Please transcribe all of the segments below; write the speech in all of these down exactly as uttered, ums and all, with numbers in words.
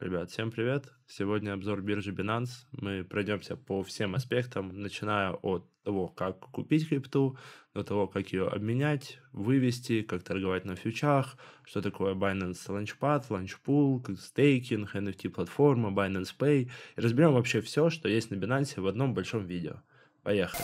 Ребят, всем привет! Сегодня обзор биржи Binance. Мы пройдемся по всем аспектам, начиная от того, как купить крипту, до того, как ее обменять, вывести, как торговать на фьючах, что такое Binance Launchpad, Launchpool, Staking, эн эф ти-платформа, Binance Pay. И разберем вообще все, что есть на Binance в одном большом видео. Поехали!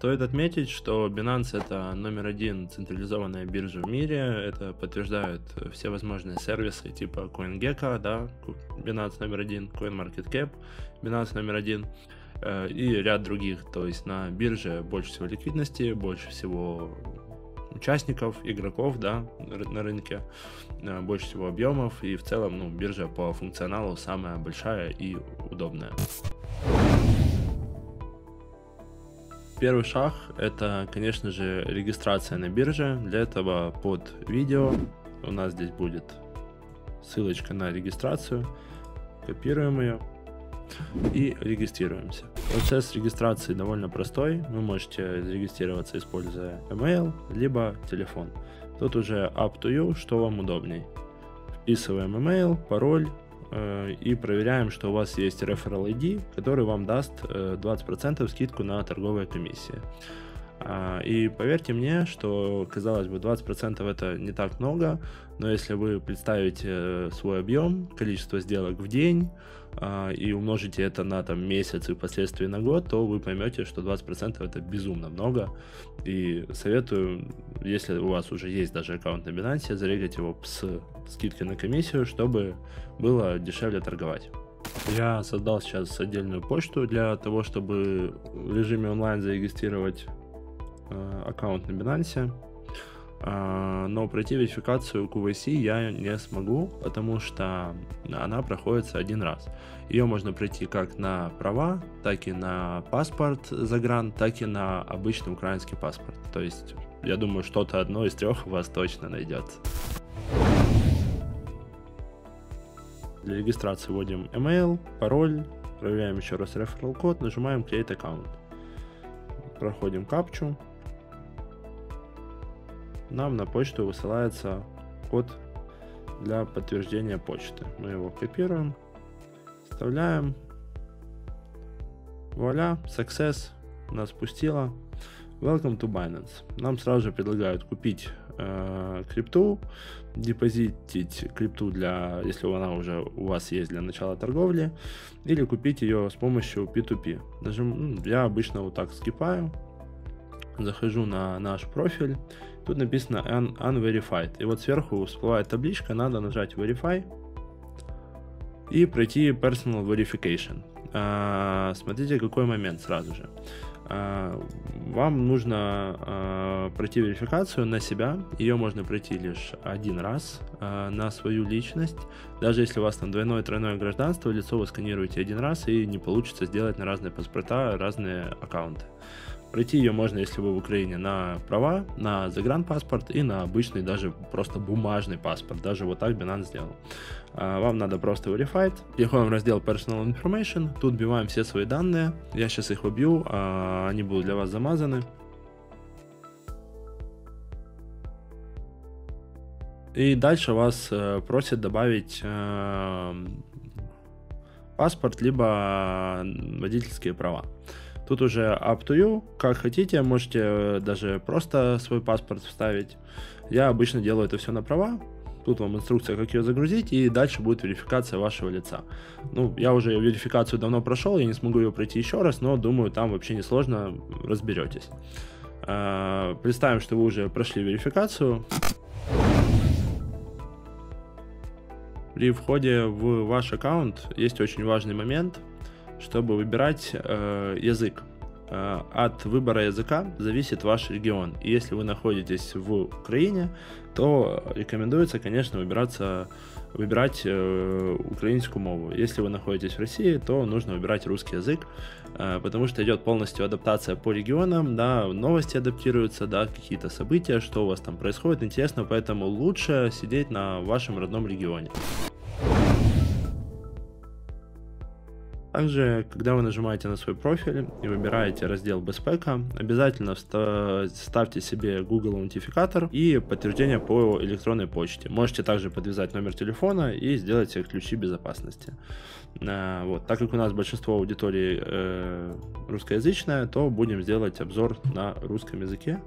Стоит отметить, что Binance — это номер один централизованная биржа в мире, это подтверждают все возможные сервисы типа CoinGecko, да, Binance номер один, CoinMarketCap, Binance номер один и ряд других, то есть на бирже больше всего ликвидности, больше всего участников, игроков, да, на рынке, больше всего объемов и в целом, ну, биржа по функционалу самая большая и удобная. Первый шаг — это, конечно же, регистрация на бирже. Для этого под видео у нас здесь будет ссылочка на регистрацию. Копируем ее и регистрируемся. Процесс регистрации довольно простой. Вы можете зарегистрироваться, используя email, либо телефон. Тут уже up to you, что вам удобней. Вписываем email, пароль. И проверяем, что у вас есть реферал ай ди, который вам даст двадцать процентов скидку на торговые комиссии. И поверьте мне, что, казалось бы, двадцать процентов это не так много, но если вы представите свой объем, количество сделок в день и умножите это на там месяц и впоследствии на год, то вы поймете, что двадцать процентов это безумно много. И советую, если у вас уже есть даже аккаунт на Binance, зарегать его с скидкой на комиссию, чтобы было дешевле торговать. Я создал сейчас отдельную почту для того, чтобы в режиме онлайн зарегистрировать аккаунт на Binance, но пройти верификацию кью вай си я не смогу, потому что она проходится один раз. Ее можно пройти как на права, так и на паспорт загран, так и на обычный украинский паспорт. То есть я думаю, что-то одно из трех у вас точно найдется. Для регистрации вводим email, пароль, проверяем еще раз реферал код, нажимаем create аккаунт, проходим капчу. Нам на почту высылается код для подтверждения почты. Мы его копируем, вставляем. Вуаля, success, нас пустило. Welcome to Binance. Нам сразу же предлагают купить э, крипту, депозитить крипту, для, если она уже у вас есть, для начала торговли, или купить ее с помощью пи ту пи. Даже, я обычно вот так скипаю. Захожу на наш профиль, тут написано Un Unverified, и вот сверху всплывает табличка, надо нажать Verify и пройти Personal Verification. А, смотрите, какой момент сразу же. А, вам нужно а, пройти верификацию на себя, ее можно пройти лишь один раз, а, на свою личность. Даже если у вас там двойное-тройное гражданство, лицо вы сканируете один раз и не получится сделать на разные паспорта, разные аккаунты. Пройти ее можно, если вы в Украине, на права, на загранпаспорт и на обычный, даже просто бумажный паспорт. Даже вот так Binance сделал. Вам надо просто verified. Переходим в раздел Personal Information. Тут вбиваем все свои данные. Я сейчас их убью, они будут для вас замазаны. И дальше вас просят добавить паспорт, либо водительские права. Тут уже up to you, как хотите, можете даже просто свой паспорт вставить. Я обычно делаю это все на права. Тут вам инструкция, как ее загрузить, и дальше будет верификация вашего лица. Ну, я уже верификацию давно прошел, я не смогу ее пройти еще раз, но думаю, там вообще несложно, разберетесь. Представим, что вы уже прошли верификацию. При входе в ваш аккаунт есть очень важный момент, чтобы выбирать э, язык. От выбора языка зависит ваш регион. И если вы находитесь в Украине, то рекомендуется, конечно, выбираться, выбирать украинскую мову. Если вы находитесь в России, то нужно выбирать русский язык, потому что идет полностью адаптация по регионам, да, новости адаптируются, да, какие-то события, что у вас там происходит, интересно, поэтому лучше сидеть на вашем родном регионе. Также, когда вы нажимаете на свой профиль и выбираете раздел «Безпека», обязательно ставьте себе Google аутентификатор и подтверждение по электронной почте. Можете также подвязать номер телефона и сделать себе ключи безопасности. Вот. Так как у нас большинство аудитории э, русскоязычная, то будем сделать обзор на русском языке,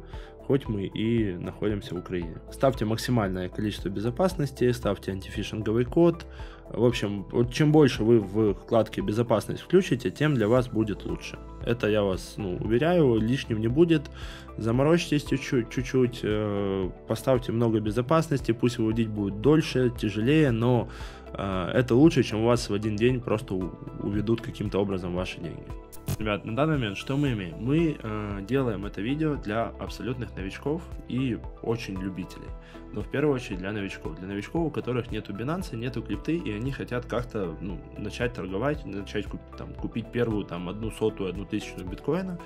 хоть мы и находимся в Украине. Ставьте максимальное количество безопасности, ставьте антифишинговый код. В общем, чем больше вы в вкладке «Безопасность» включите, тем для вас будет лучше. Это я вас, ну, уверяю, лишним не будет. Заморочьтесь чуть-чуть, э, поставьте много безопасности, пусть выводить будет дольше, тяжелее, но э, это лучше, чем у вас в один день просто уведут каким-то образом ваши деньги. Ребят, на данный момент что мы имеем? Мы э, делаем это видео для абсолютных новичков и очень любителей. Но в первую очередь для новичков. Для новичков, у которых нету Binance, нету крипты, и они хотят как-то, ну, начать торговать, начать там, купить первую там, одну сотую, одну тысячную биткоина.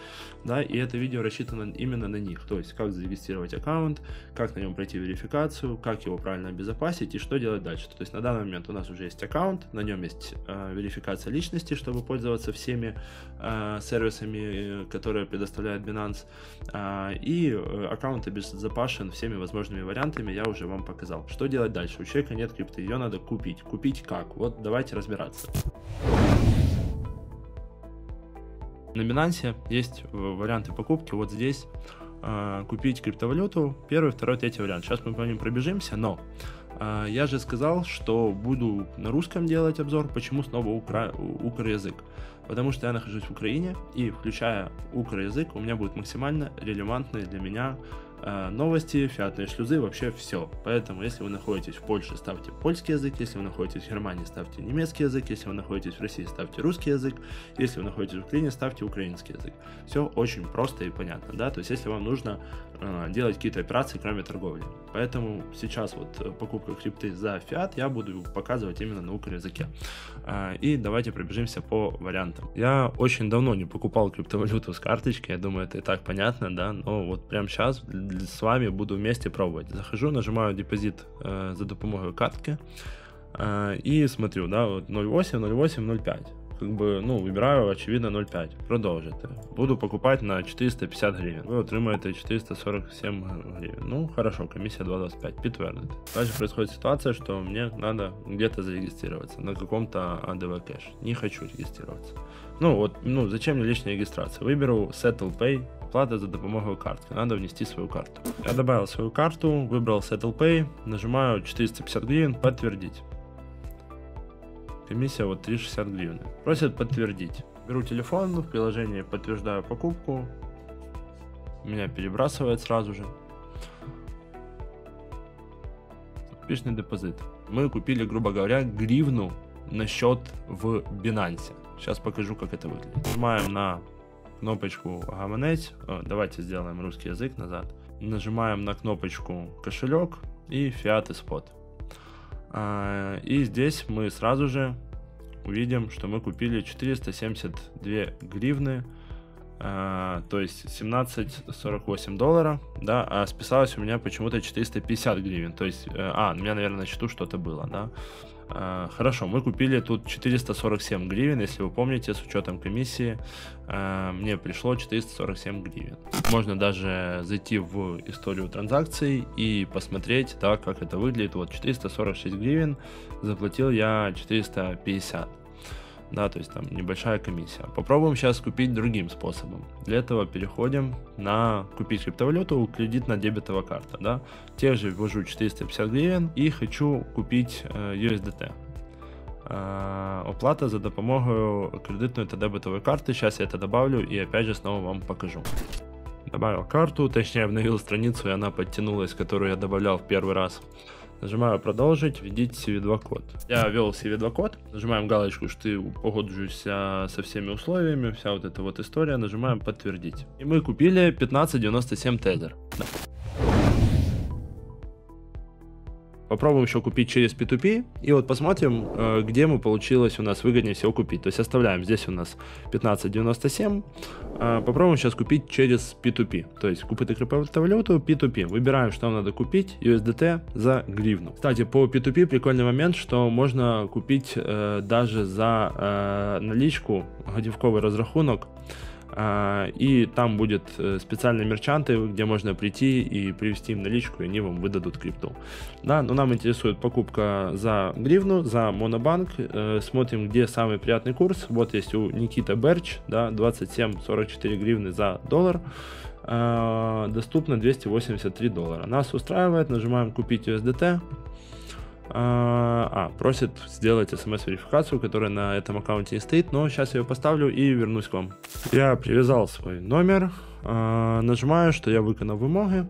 Да, и это видео рассчитано именно на них. То есть, как зарегистрировать аккаунт, как на нем пройти верификацию, как его правильно обезопасить и что делать дальше. То есть, на данный момент у нас уже есть аккаунт, на нем есть э, верификация личности, чтобы пользоваться всеми э, сервисами, которые предоставляет Binance. Э, и аккаунт обезопасен всеми возможными вариантами. Я уже вам показал, что делать дальше. У человека нет крипты, ее надо купить. Купить как? Вот давайте разбираться. На Binance есть варианты покупки. Вот здесь э, купить криптовалюту. Первый, второй, третий вариант. Сейчас мы по ним пробежимся, но э, я же сказал, что буду на русском делать обзор. Почему снова укра... укр-язык? Потому что я нахожусь в Украине, и включая укр-язык, у меня будет максимально релевантный для меня новости, фиатные шлюзы, вообще все. Поэтому, если вы находитесь в Польше, ставьте польский язык, если вы находитесь в Германии, ставьте немецкий язык, если вы находитесь в России, ставьте русский язык, если вы находитесь в Украине, ставьте украинский язык. Все очень просто и понятно, да, то есть, если вам нужно э, делать какие-то операции, кроме торговли. Поэтому сейчас вот покупка крипты за фиат я буду показывать именно на укр-языке. Э, и давайте пробежимся по вариантам. Я очень давно не покупал криптовалюту с карточки, я думаю, это и так понятно, да, но вот прямо сейчас с вами буду вместе пробовать. Захожу, нажимаю депозит э, за допомогою картки э, и смотрю, да, вот ноль восемь, ноль восемь, ноль пять. Как бы, ну, выбираю, очевидно, ноль пять. Продолжите. Буду покупать на четыреста пятьдесят гривен. Вы отримаете четыреста сорок семь гривен. Ну, хорошо, комиссия два двадцать пять. Подтвердить. Дальше происходит ситуация, что мне надо где-то зарегистрироваться на каком-то эй ди ви кэш. Не хочу регистрироваться. Ну, вот, ну, зачем мне лишняя регистрация? Выберу Settle Pay. Плата за допомогою картки. Надо внести свою карту. Я добавил свою карту, выбрал Settle Pay, нажимаю четыреста пятьдесят гривен, подтвердить. Комиссия вот триста шестьдесят гривен. Просят подтвердить. Беру телефон, в приложении подтверждаю покупку. Меня перебрасывает сразу же. Успешный депозит. Мы купили, грубо говоря, гривну на счет в Binance. Сейчас покажу, как это выглядит. Нажимаем на кнопочку «Гаманець», давайте сделаем русский язык назад, нажимаем на кнопочку «Кошелек» и «Фиат и спот». И здесь мы сразу же увидим, что мы купили четыреста семьдесят две гривны, то есть семнадцать сорок восемь доллара, да, а списалось у меня почему-то четыреста пятьдесят гривен, то есть, а, у меня, наверное, на счету что-то было, да. Хорошо, мы купили тут четыреста сорок семь гривен, если вы помните, с учетом комиссии мне пришло четыреста сорок семь гривен. Можно даже зайти в историю транзакций и посмотреть, да, как это выглядит. Вот четыреста сорок шесть гривен, заплатил я четыреста пятьдесят. Да, то есть там небольшая комиссия. Попробуем сейчас купить другим способом. Для этого переходим на купить криптовалюту, кредитно-дебетовая карта. Да. Тех же ввожу четыреста пятьдесят гривен и хочу купить ю эс ди ти. Оплата за допомогою кредитної та дебетової карти. Сейчас я это добавлю и опять же снова вам покажу. Добавил карту, точнее обновил страницу, и она подтянулась, которую я добавлял в первый раз. Нажимаю «Продолжить», введите си ви два код. Я ввел си ви два код, нажимаем галочку, что ты погоджуешься со всеми условиями, вся вот эта вот история, нажимаем «Подтвердить». И мы купили пятнадцать девяносто семь тезер. Да. Попробуем еще купить через пи ту пи, и вот посмотрим, где мы получилось у нас выгоднее всего купить. То есть оставляем здесь у нас пятнадцать девяносто семь, попробуем сейчас купить через пи ту пи, то есть купить криптовалюту пи ту пи, выбираем, что нам надо купить, ю эс ди ти за гривну. Кстати, по пи ту пи прикольный момент, что можно купить даже за наличку, годівковий разрахунок, и там будет специальные мерчанты, где можно прийти и привести им наличку, и они вам выдадут крипту. Да, но нам интересует покупка за гривну, за монобанк. Смотрим, где самый приятный курс. Вот есть у Никита Берч, да, двадцать семь сорок четыре гривны за доллар. Доступно двести восемьдесят три доллара. Нас устраивает, нажимаем «Купить ю эс ди ти». А, просит сделать смс-верификацию, которая на этом аккаунте не стоит, но сейчас я ее поставлю и вернусь к вам. Я привязал свой номер, нажимаю, что я виконав вимоги,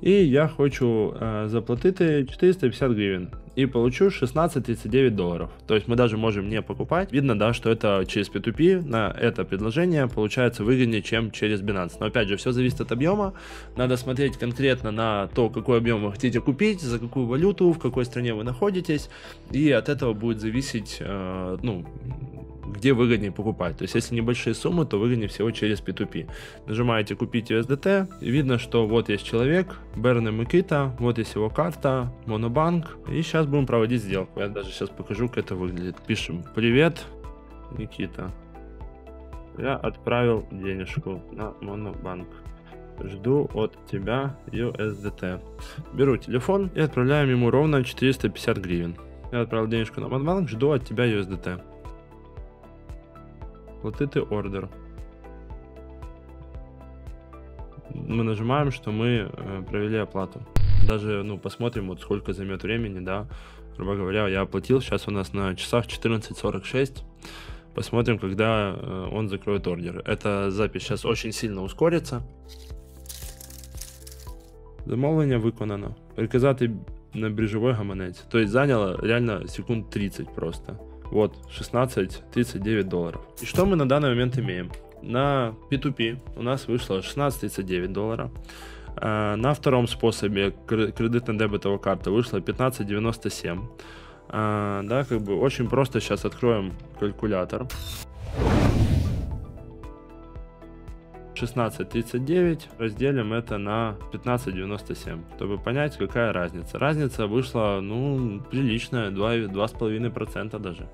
и я хочу заплатити четыреста пятьдесят гривен и получу шестнадцать тридцать девять долларов. То есть мы даже можем не покупать. Видно, да, что это через пи ту пи на это предложение получается выгоднее, чем через Binance. Но опять же, все зависит от объема. Надо смотреть конкретно на то, какой объем вы хотите купить, за какую валюту, в какой стране вы находитесь. И от этого будет зависеть, э, ну, где выгоднее покупать. То есть если небольшие суммы, то выгоднее всего через пи ту пи. Нажимаете «Купить ю эс ди ти». Видно, что вот есть человек, Берне Микита, вот есть его карта, монобанк. И сейчас будем проводить сделку. Я даже сейчас покажу, как это выглядит. Пишем «Привет, Никита. Я отправил денежку на монобанк. Жду от тебя ю эс ди ти». Беру телефон и отправляем ему ровно четыреста пятьдесят гривен. Я отправил денежку на монобанк, жду от тебя ю эс ди ти. Платити ордер. Мы нажимаем, что мы провели оплату. Даже, ну, посмотрим, вот сколько займет времени, да. Грубо говоря, я оплатил. Сейчас у нас на часах четырнадцать сорок шесть. Посмотрим, когда он закроет ордер. Эта запись сейчас очень сильно ускорится. Замовлення виконано. Приказати на біржовий гаманець. То есть заняло реально секунд тридцать просто. Вот, шестнадцать тридцать девять долларов. И что мы на данный момент имеем? На пи ту пи у нас вышло шестнадцать тридцать девять долларов. На втором способе кредитно-дебетовой карты вышло пятнадцать девяносто семь. Да, как бы очень просто. Сейчас откроем калькулятор. шестнадцать тридцать девять разделим это на пятнадцать девяносто семь, чтобы понять, какая разница. Разница вышла, ну, приличная, два и пять десятых процента даже,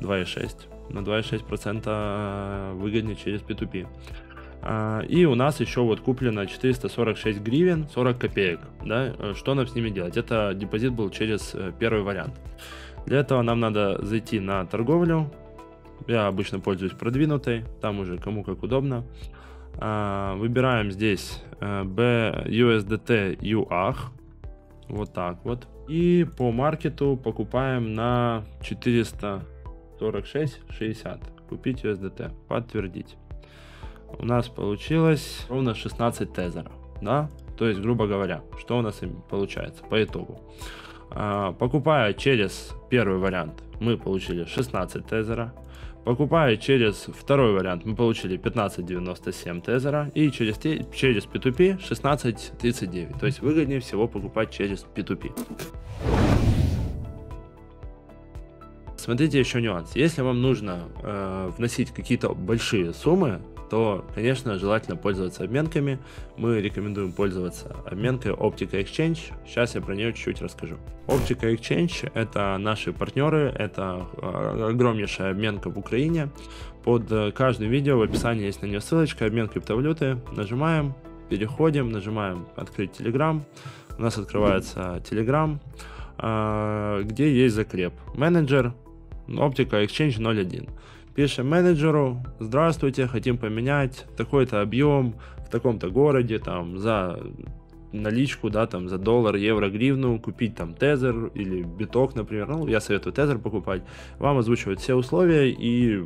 два и шесть. На два и шесть процента выгоднее через пи ту пи. И у нас еще вот куплено четыреста сорок шесть гривен сорок копеек, да? Что нам с ними делать? Это депозит был через первый вариант. Для этого нам надо зайти на торговлю. Я обычно пользуюсь продвинутой, там уже кому как удобно. Выбираем здесь би ю эс ди ти ю эй эй эйч, вот так вот, и по маркету покупаем на четыреста сорок шесть шестьдесят, купить ю эс ди ти, подтвердить. У нас получилось ровно шестнадцать тезеров, да, то есть, грубо говоря, что у нас получается по итогу. Покупая через первый вариант, мы получили шестнадцать тезера. Покупая через второй вариант, мы получили пятнадцать девяносто семь тезера, и через, через пи ту пи шестнадцать тридцать девять. То есть выгоднее всего покупать через пи ту пи. Смотрите еще нюанс. Если вам нужно э, вносить какие-то большие суммы, то, конечно, желательно пользоваться обменками. Мы рекомендуем пользоваться обменкой Optica Exchange. Сейчас я про нее чуть-чуть расскажу. Optica Exchange – это наши партнеры, это огромнейшая обменка в Украине. Под каждым видео в описании есть на нее ссылочка «Обмен криптовалюты». Нажимаем, переходим, нажимаем «Открыть Telegram». У нас открывается Telegram, где есть закреп. Менеджер Optica Exchange ноль один. Пишем менеджеру: здравствуйте, хотим поменять такой-то объем в таком-то городе, там, за наличку, да, там, за доллар, евро, гривну, купить там тезер или биток, например. Ну, я советую тезер покупать. Вам озвучивают все условия, и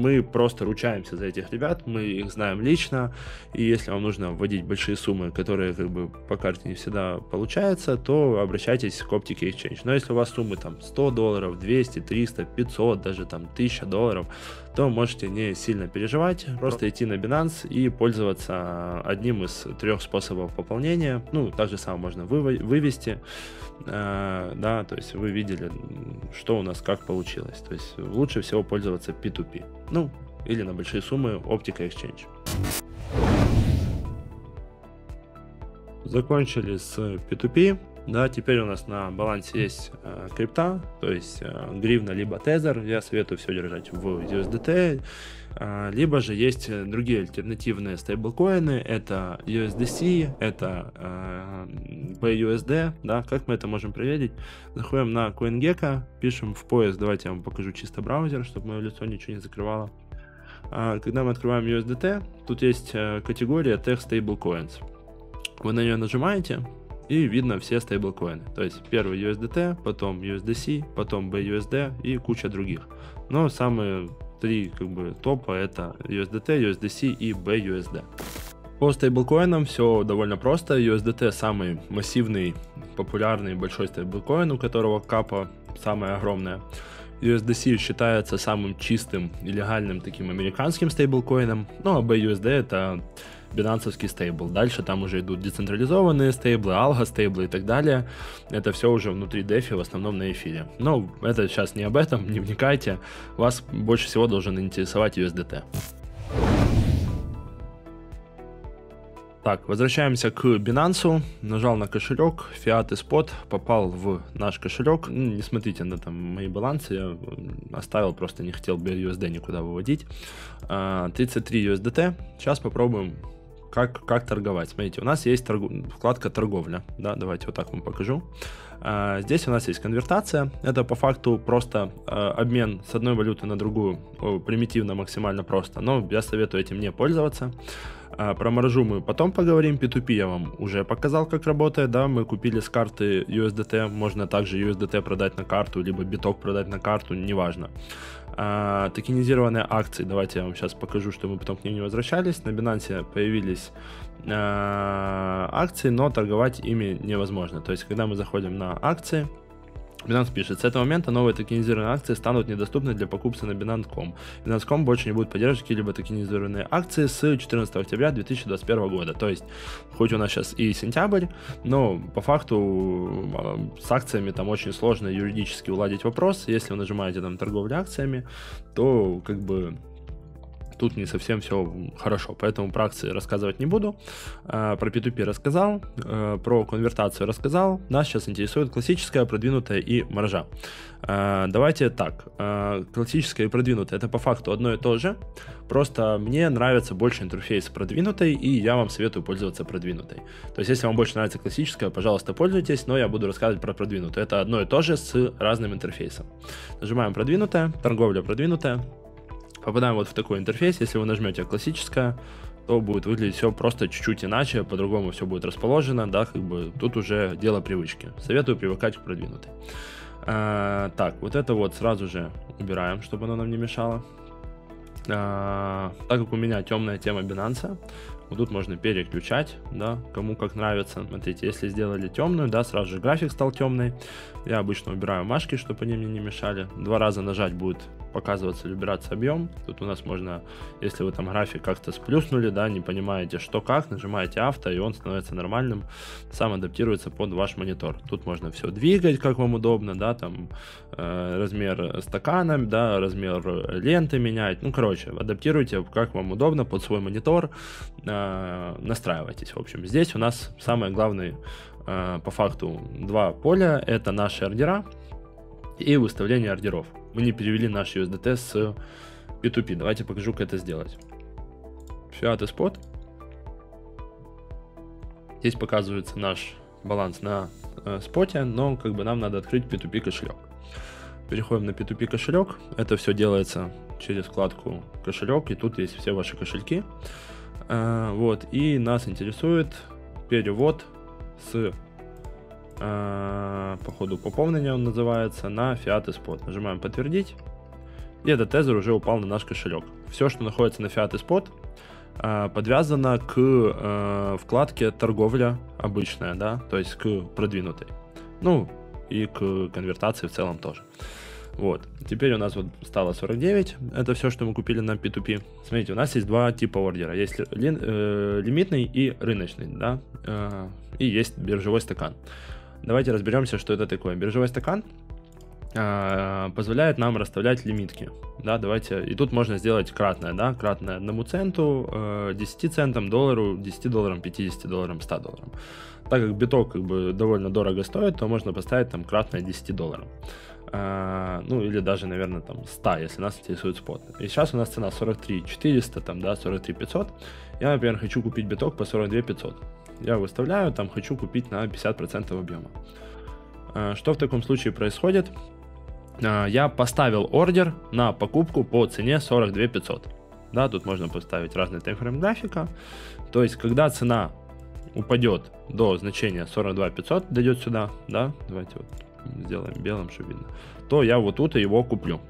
мы просто ручаемся за этих ребят, мы их знаем лично, и если вам нужно вводить большие суммы, которые как бы по карте не всегда получается, то обращайтесь к Optica Exchange. Но если у вас суммы там сто долларов, двести, триста, пятьсот, даже там тысяча долларов, то можете не сильно переживать, просто идти на Binance и пользоваться одним из трех способов пополнения. Ну, так же самое можно вывести, да, то есть вы видели, что у нас как получилось. То есть лучше всего пользоваться пи ту пи, ну, или на большие суммы Optica Exchange. Закончили с пи ту пи. Да, теперь у нас на балансе есть э, крипта, то есть э, гривна либо тезер. Я советую все держать в ю эс ди ти, э, либо же есть другие альтернативные стейблкоины, это ю эс ди си, это би ю эс ди, да. Как мы это можем проверить? Заходим на CoinGecko, пишем в поиск, давайте я вам покажу чисто браузер, чтобы мое лицо ничего не закрывало. Э, когда мы открываем ю эс ди ти, тут есть э, категория Tech Stablecoins, вы на нее нажимаете, и видно все стейблкоины. То есть первый ю эс ди ти, потом ю эс ди си, потом би ю эс ди и куча других. Но самые три как бы топа это ю эс ди ти, ю эс ди си и би ю эс ди. По стейблкоинам все довольно просто. ю эс ди ти самый массивный, популярный, большой стейблкоин, у которого капа самая огромная. ю эс ди си считается самым чистым и легальным таким американским стейблкоином. Ну а би ю эс ди это бинансовский стейбл. Дальше там уже идут децентрализованные стейблы, алго стейблы и так далее. Это все уже внутри дефи, в основном на эфире. Но это сейчас не об этом, не вникайте. Вас больше всего должен интересовать ю эс ди ти. Так, возвращаемся к Binance, нажал на кошелек, фиат и спот, попал в наш кошелек. Не смотрите на там мои балансы, я оставил, просто не хотел бы ю эс ди никуда выводить. тридцать три ю эс ди ти, сейчас попробуем как, как торговать. Смотрите, у нас есть торгу... вкладка торговля, да, давайте вот так вам покажу. Здесь у нас есть конвертация, это по факту просто обмен с одной валюты на другую, примитивно, максимально просто, но я советую этим не пользоваться. Про маржу мы потом поговорим, пи ту пи я вам уже показал, как работает, да, мы купили с карты ю эс ди ти, можно также ю эс ди ти продать на карту, либо биток продать на карту, неважно. А, токенизированные акции, давайте я вам сейчас покажу, что мы потом к ним не возвращались, на Binance появились а, акции, но торговать ими невозможно, то есть когда мы заходим на акции, Binance пишет, с этого момента новые токенизированные акции станут недоступны для покупки на Binance точка ком. Binance точка ком больше не будет поддерживать какие-либо токенизированные акции с четырнадцатого октября две тысячи двадцать первого года. То есть, хоть у нас сейчас и сентябрь, но по факту с акциями там очень сложно юридически уладить вопрос. Если вы нажимаете там торговлю акциями, то как бы тут не совсем все хорошо, поэтому про акции рассказывать не буду. Про пи ту пи рассказал, про конвертацию рассказал. Нас сейчас интересует классическая, продвинутая и маржа. Давайте так, классическая и продвинутая это по факту одно и то же, просто мне нравится больше интерфейс продвинутой, и я вам советую пользоваться продвинутой. То есть если вам больше нравится классическая, пожалуйста, пользуйтесь, но я буду рассказывать про продвинутую. Это одно и то же с разным интерфейсом. Нажимаем продвинутая, торговля продвинутая. Попадаем вот в такой интерфейс, если вы нажмете классическое, то будет выглядеть все просто чуть-чуть иначе, по-другому все будет расположено, да, как бы тут уже дело привычки. Советую привыкать к продвинутой. А, так, вот это вот сразу же убираем, чтобы оно нам не мешало. А, так как у меня темная тема Binance, вот тут можно переключать, да, кому как нравится. Смотрите, если сделали темную, да, сразу же график стал темный. Я обычно убираю машки, чтобы они мне не мешали. Два раза нажать будет показываться или убираться объем. Тут у нас можно, если вы там график как-то сплюснули, да, не понимаете что как, нажимаете авто, и он становится нормальным, сам адаптируется под ваш монитор. Тут можно все двигать, как вам удобно, да, там э, размер стакана, да, размер ленты менять, ну, короче, адаптируйте, как вам удобно, под свой монитор, э, настраивайтесь, в общем. Здесь у нас самое главное, э, по факту, два поля, это наши ордера и выставление ордеров. Мы не перевели наш ю эс ди ти с пи ту пи. Давайте покажу, как это сделать. Фиат и спот. Здесь показывается наш баланс на э, споте, но как бы нам надо открыть пи ту пи кошелек. Переходим на пи ту пи кошелек. Это все делается через вкладку кошелек, и тут есть все ваши кошельки. Э, вот, и нас интересует перевод с по ходу пополнения, он называется, на фиат и спот. Нажимаем подтвердить, и этот тезер уже упал на наш кошелек. Все, что находится на фиат и спот, подвязано к вкладке торговля обычная, да, то есть к продвинутой. Ну и к конвертации в целом тоже. Вот, теперь у нас вот стало сорок девять, это все, что мы купили на пи ту пи. Смотрите, у нас есть два типа ордера, есть ли, э, лимитный и рыночный, да, э, и есть биржевой стакан. Давайте разберемся, что это такое. Биржевой стакан э, позволяет нам расставлять лимитки, да, давайте, и тут можно сделать кратное, да, кратное одному центу, э, десяти центам, доллару, десяти долларам, пятидесяти долларам, ста долларам. Так как биток как бы довольно дорого стоит, то можно поставить там кратное десяти долларам. Ну или даже, наверное, там сто, если нас интересует спот. И сейчас у нас цена сорок три четыреста, там, да, сорок три пятьсот. Я, например, хочу купить биток по сорок две пятьсот. Я выставляю, там хочу купить на пятьдесят процентов объема. Что в таком случае происходит? Я поставил ордер на покупку по цене сорок две пятьсот. Да, тут можно поставить разные таймфрейм графика. То есть, когда цена упадет до значения сорок две пятьсот, дойдет сюда, да, давайте вот сделаем белым, чтобы видно, то я вот тут его куплю,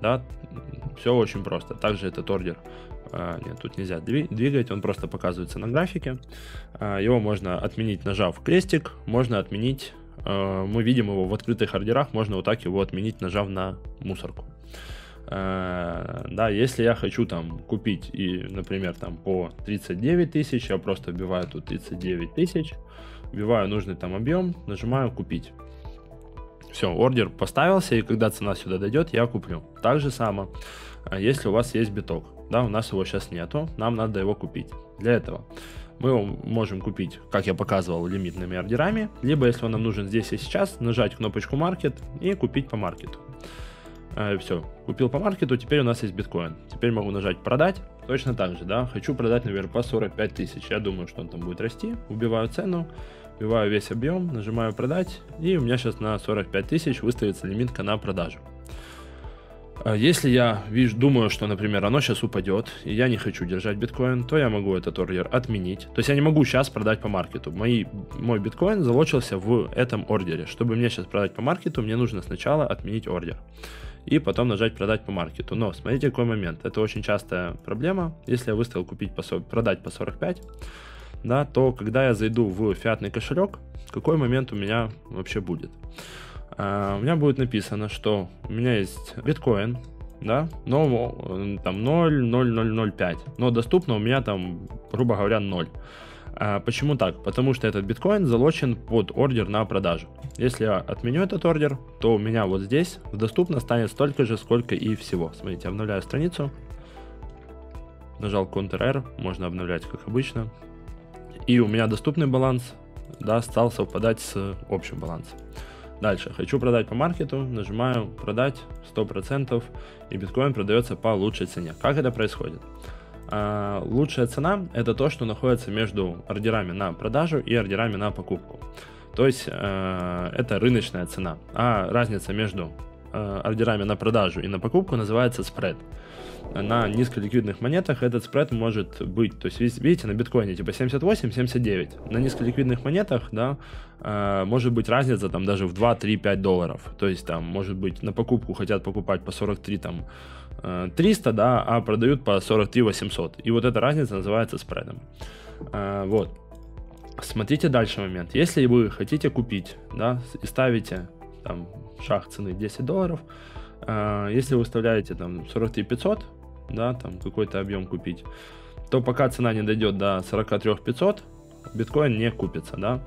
да, все очень просто. Также этот ордер, а, нет, тут нельзя двигать, он просто показывается на графике, а, его можно отменить, нажав крестик, можно отменить, а, мы видим его в открытых ордерах, можно вот так его отменить, нажав на мусорку. А, да, если я хочу там купить и, например, там по тридцать девять тысяч, я просто вбиваю тут тридцать девять тысяч, вбиваю нужный там объем, нажимаю купить. Все, ордер поставился, и когда цена сюда дойдет, я куплю. Так же само, если у вас есть биток, да, у нас его сейчас нету, нам надо его купить. Для этого мы его можем купить, как я показывал, лимитными ордерами, либо, если он нам нужен здесь и сейчас, нажать кнопочку маркет и купить по маркету. Все, купил по маркету, теперь у нас есть биткоин. Теперь могу нажать продать, точно так же, да, хочу продать, наверное, по сорок пять тысяч, я думаю, что он там будет расти, убиваю цену, вбиваю весь объем, нажимаю продать, и у меня сейчас на сорок пять тысяч выставится лимитка на продажу. Если я вижу, думаю, что, например, оно сейчас упадет, и я не хочу держать биткоин, то я могу этот ордер отменить. То есть я не могу сейчас продать по маркету. Мои, мой биткоин залочился в этом ордере. Чтобы мне сейчас продать по маркету, мне нужно сначала отменить ордер. И потом нажать продать по маркету. Но смотрите, какой момент. Это очень частая проблема. Если я выставил купить по, продать по сорок пять, да, то когда я зайду в фиатный кошелек, какой момент у меня вообще будет? А, у меня будет написано, что у меня есть биткоин, да, но там ноль ноль ноль ноль пять, но доступно у меня там, грубо говоря, ноль. А, почему так? Потому что этот биткоин залочен под ордер на продажу. Если я отменю этот ордер, то у меня вот здесь доступно станет столько же, сколько и всего. Смотрите, обновляю страницу, нажал контр эр, можно обновлять как обычно. И у меня доступный баланс, да, стал совпадать с общим балансом. Дальше, хочу продать по маркету, нажимаю продать сто процентов, и биткоин продается по лучшей цене. Как это происходит? А, лучшая цена — это то, что находится между ордерами на продажу и ордерами на покупку. То есть а, это рыночная цена, а разница между а, ордерами на продажу и на покупку называется спред. На низколиквидных монетах этот спред может быть, то есть видите, на биткоине типа семьдесят восемь семьдесят девять, на низколиквидных монетах, да, может быть разница там даже в два три пять долларов, то есть там может быть на покупку хотят покупать по сорок три там триста, да, а продают по сорок три восемьсот, и вот эта разница называется спредом. Вот, смотрите дальше момент. Если вы хотите купить, да, и ставите там шаг цены десять долларов, если вы выставляете там сорок три пятьсот, да, там какой-то объем купить, то пока цена не дойдет до сорок три пятьсот, биткоин не купится, да.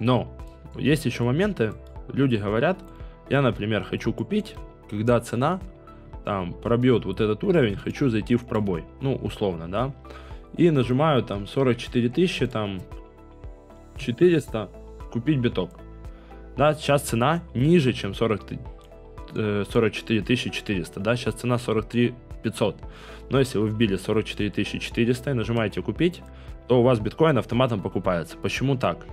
Но есть еще моменты, люди говорят, я, например, хочу купить, когда цена там пробьет вот этот уровень, хочу зайти в пробой, ну условно, да, и нажимаю там сорок четыре тысячи, там четыреста, купить биток, да, сейчас цена ниже, чем сорок тысяч сорок четыре тысячи четыреста, да, сейчас цена сорок три пятьсот, но если вы вбили сорок четыре тысячи четыреста и нажимаете купить, то у вас биткоин автоматом покупается. Почему так?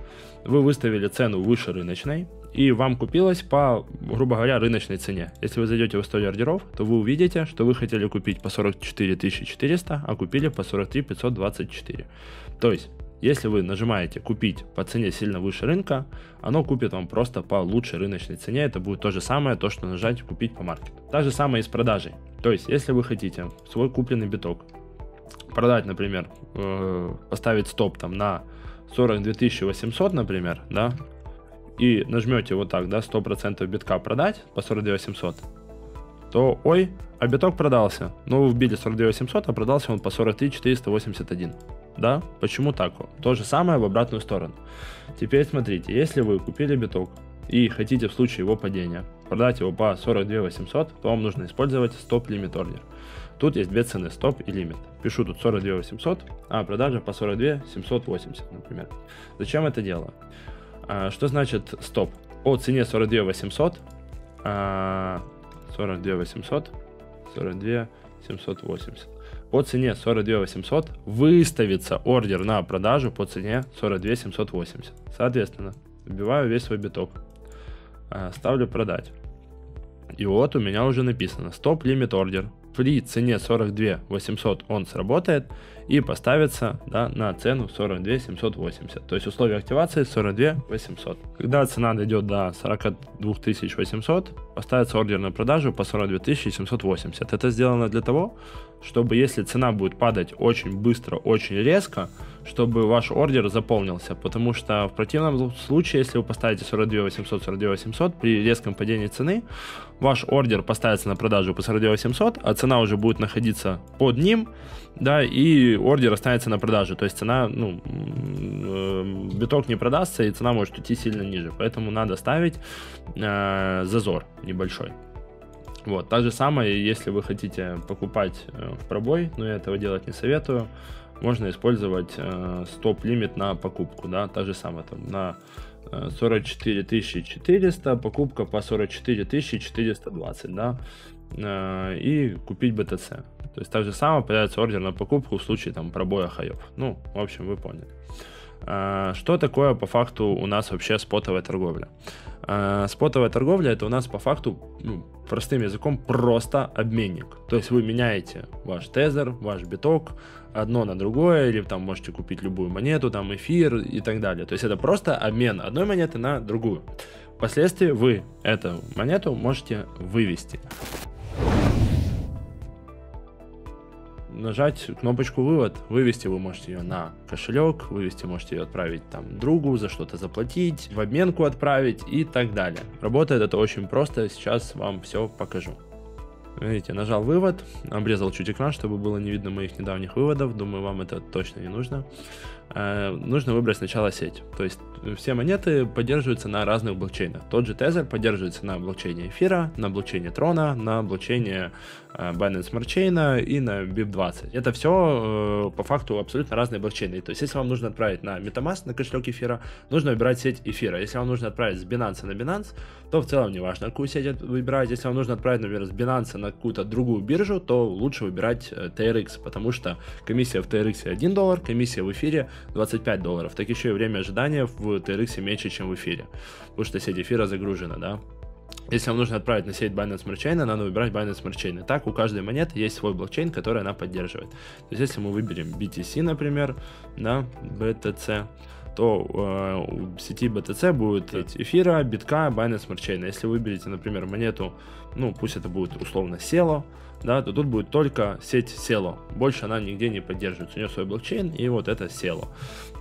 Вы выставили цену выше рыночной, и вам купилось по, грубо говоря, рыночной цене. Если вы зайдете в историю ордеров, то вы увидите, что вы хотели купить по сорок четыре тысячи четыреста, а купили по сорок три пятьсот двадцать четыре. То есть Если вы нажимаете «Купить» по цене сильно выше рынка, оно купит вам просто по лучшей рыночной цене. Это будет то же самое, то, что нажать «Купить по маркету». Та же самая и с продажей. То есть, если вы хотите свой купленный биток продать, например, э, поставить стоп там на сорок две тысячи восемьсот, например, да, и нажмете вот так, да, сто процентов битка продать по сорок две тысячи восемьсот, то ой, а биток продался. Ну, вы вбили сорок две тысячи восемьсот, а продался он по сорок три тысячи четыреста восемьдесят один. Да, почему так? То же самое в обратную сторону. Теперь смотрите, если вы купили биток и хотите в случае его падения продать его по сорок две тысячи восемьсот, то вам нужно использовать стоп-лимит-ордер. Тут есть две цены, стоп и лимит. Пишу тут сорок две тысячи восемьсот, а продажа по сорок две тысячи семьсот восемьдесят, например. Зачем это дело? Что значит стоп? По цене сорок две тысячи восемьсот, сорок две тысячи восемьсот, сорок две тысячи семьсот восемьдесят. По цене сорок две тысячи восемьсот выставится ордер на продажу по цене сорок две тысячи семьсот восемьдесят. Соответственно, вбиваю весь свой биток, ставлю продать. И вот у меня уже написано стоп лимит ордер. При цене сорок две тысячи восемьсот он сработает и поставится, да, на цену сорок две тысячи семьсот восемьдесят. То есть условие активации сорок две тысячи восемьсот. Когда цена дойдет до сорок две тысячи восемьсот, поставится ордер на продажу по сорок две тысячи семьсот восемьдесят. Это сделано для того, чтобы если цена будет падать очень быстро, очень резко, чтобы ваш ордер заполнился. Потому что в противном случае, если вы поставите сорок две тысячи восемьсот, сорок две тысячи восемьсот, при резком падении цены ваш ордер поставится на продажу по сорок две тысячи восемьсот, а цена уже будет находиться под ним, да, и ордер останется на продажу. То есть цена, ну, биток не продастся, и цена может уйти сильно ниже. Поэтому надо ставить э, зазор небольшой. Вот, та же самая, если вы хотите покупать в пробой, но я этого делать не советую, можно использовать э, стоп-лимит на покупку, да, та же самая, там, на сорок четыре тысячи четыреста, покупка по сорок четыре тысячи четыреста двадцать, да, э, и купить бэ тэ цэ. То есть так же самое появится ордер на покупку в случае там пробоя хаев. Ну, в общем, вы поняли. Что такое по факту у нас вообще спотовая торговля? Спотовая торговля — это у нас по факту, ну, простым языком, просто обменник. То есть вы меняете ваш тезер, ваш биток одно на другое, или там можете купить любую монету, там эфир и так далее. То есть это просто обмен одной монеты на другую. Впоследствии вы эту монету можете вывести. Нажать кнопочку «Вывод», вывести вы можете ее на кошелек, вывести можете ее отправить там другу, за что-то заплатить, в обменку отправить и так далее. Работает это очень просто, сейчас вам все покажу. Видите, нажал «Вывод», обрезал чуть экран, чтобы было не видно моих недавних выводов, думаю, вам это точно не нужно. Э, нужно выбрать сначала сеть, то есть все монеты поддерживаются на разных блокчейнах. Тот же тезер поддерживается на блокчейне эфира, на блокчейне трона, на блокчейне э, Binance Smart Chain и на би ай пи двадцать. Это все э, по факту абсолютно разные блокчейны. То есть если вам нужно отправить на MetaMask, на кошелек эфира, нужно выбирать сеть эфира. Если вам нужно отправить с Binance на Binance, то в целом не важно, какую сеть выбирать. Если вам нужно отправить, например, с Binance на какую-то другую биржу, то лучше выбирать ти ар экс, потому что комиссия в ти ар экс один доллар, комиссия в эфире двадцать пять долларов. Так еще и время ожидания в ти ар экс меньше, чем в эфире, потому что сеть эфира загружена, да. Если вам нужно отправить на сеть Binance Smart Chain, надо выбирать Binance Smart Chain. И так у каждой монеты есть свой блокчейн, который она поддерживает. То есть если мы выберем би ти си, например, на би ти си, то э, у сети би ти си будет эфира, битка, Binance Smart Chain. Если вы выберете, например, монету, ну пусть это будет условно село, да, то тут будет только сеть село. Больше она нигде не поддерживается. У нее свой блокчейн, и вот это село.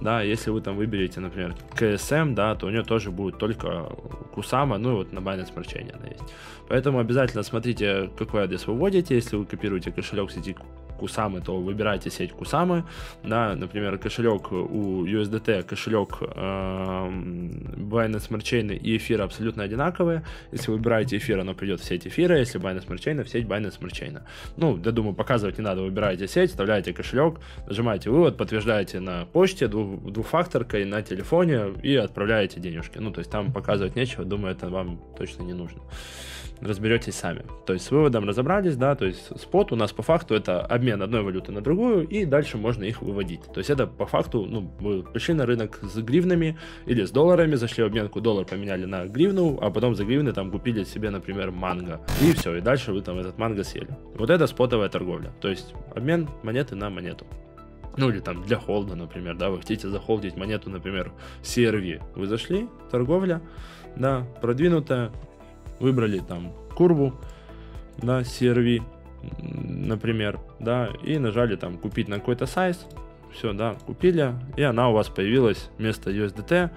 Да, если вы там выберете, например, кей эс эм, да, то у нее тоже будет только Кусама, ну и вот на Binance Smart Chain она есть. Поэтому обязательно смотрите, какой адрес вы вводите. Если вы копируете кошелек сети Кусамы, то выбирайте сеть Кусамы, да, например, кошелек у ю эс ди ти, кошелек э, Binance Smart Chain и эфира абсолютно одинаковые. Если вы выбираете эфир, оно придет в сеть эфира, если Binance Smart Chain, в сеть Binance Smart Chain. Ну, я думаю, показывать не надо, выбираете сеть, вставляете кошелек, нажимаете вывод, подтверждаете на почте, двух, двухфакторкой на телефоне и отправляете денежки. Ну, то есть там показывать нечего, думаю, это вам точно не нужно. Разберетесь сами. То есть с выводом разобрались, да, то есть спот у нас по факту это обмен одной валюты на другую, и дальше можно их выводить. То есть это по факту, ну, вы пришли на рынок с гривнами или с долларами, зашли в обменку, доллар поменяли на гривну, а потом за гривны там купили себе, например, манго. И все, и дальше вы там этот манго съели. Вот это спотовая торговля, то есть обмен монеты на монету. Ну или там для холда, например, да, вы хотите захолдить монету, например, си эр ви. Вы зашли, торговля, да, продвинутая, выбрали там курву, да, си эр ви, например, да, и нажали там купить на какой-то сайз, все, да, купили, и она у вас появилась вместо ю эс ди ти,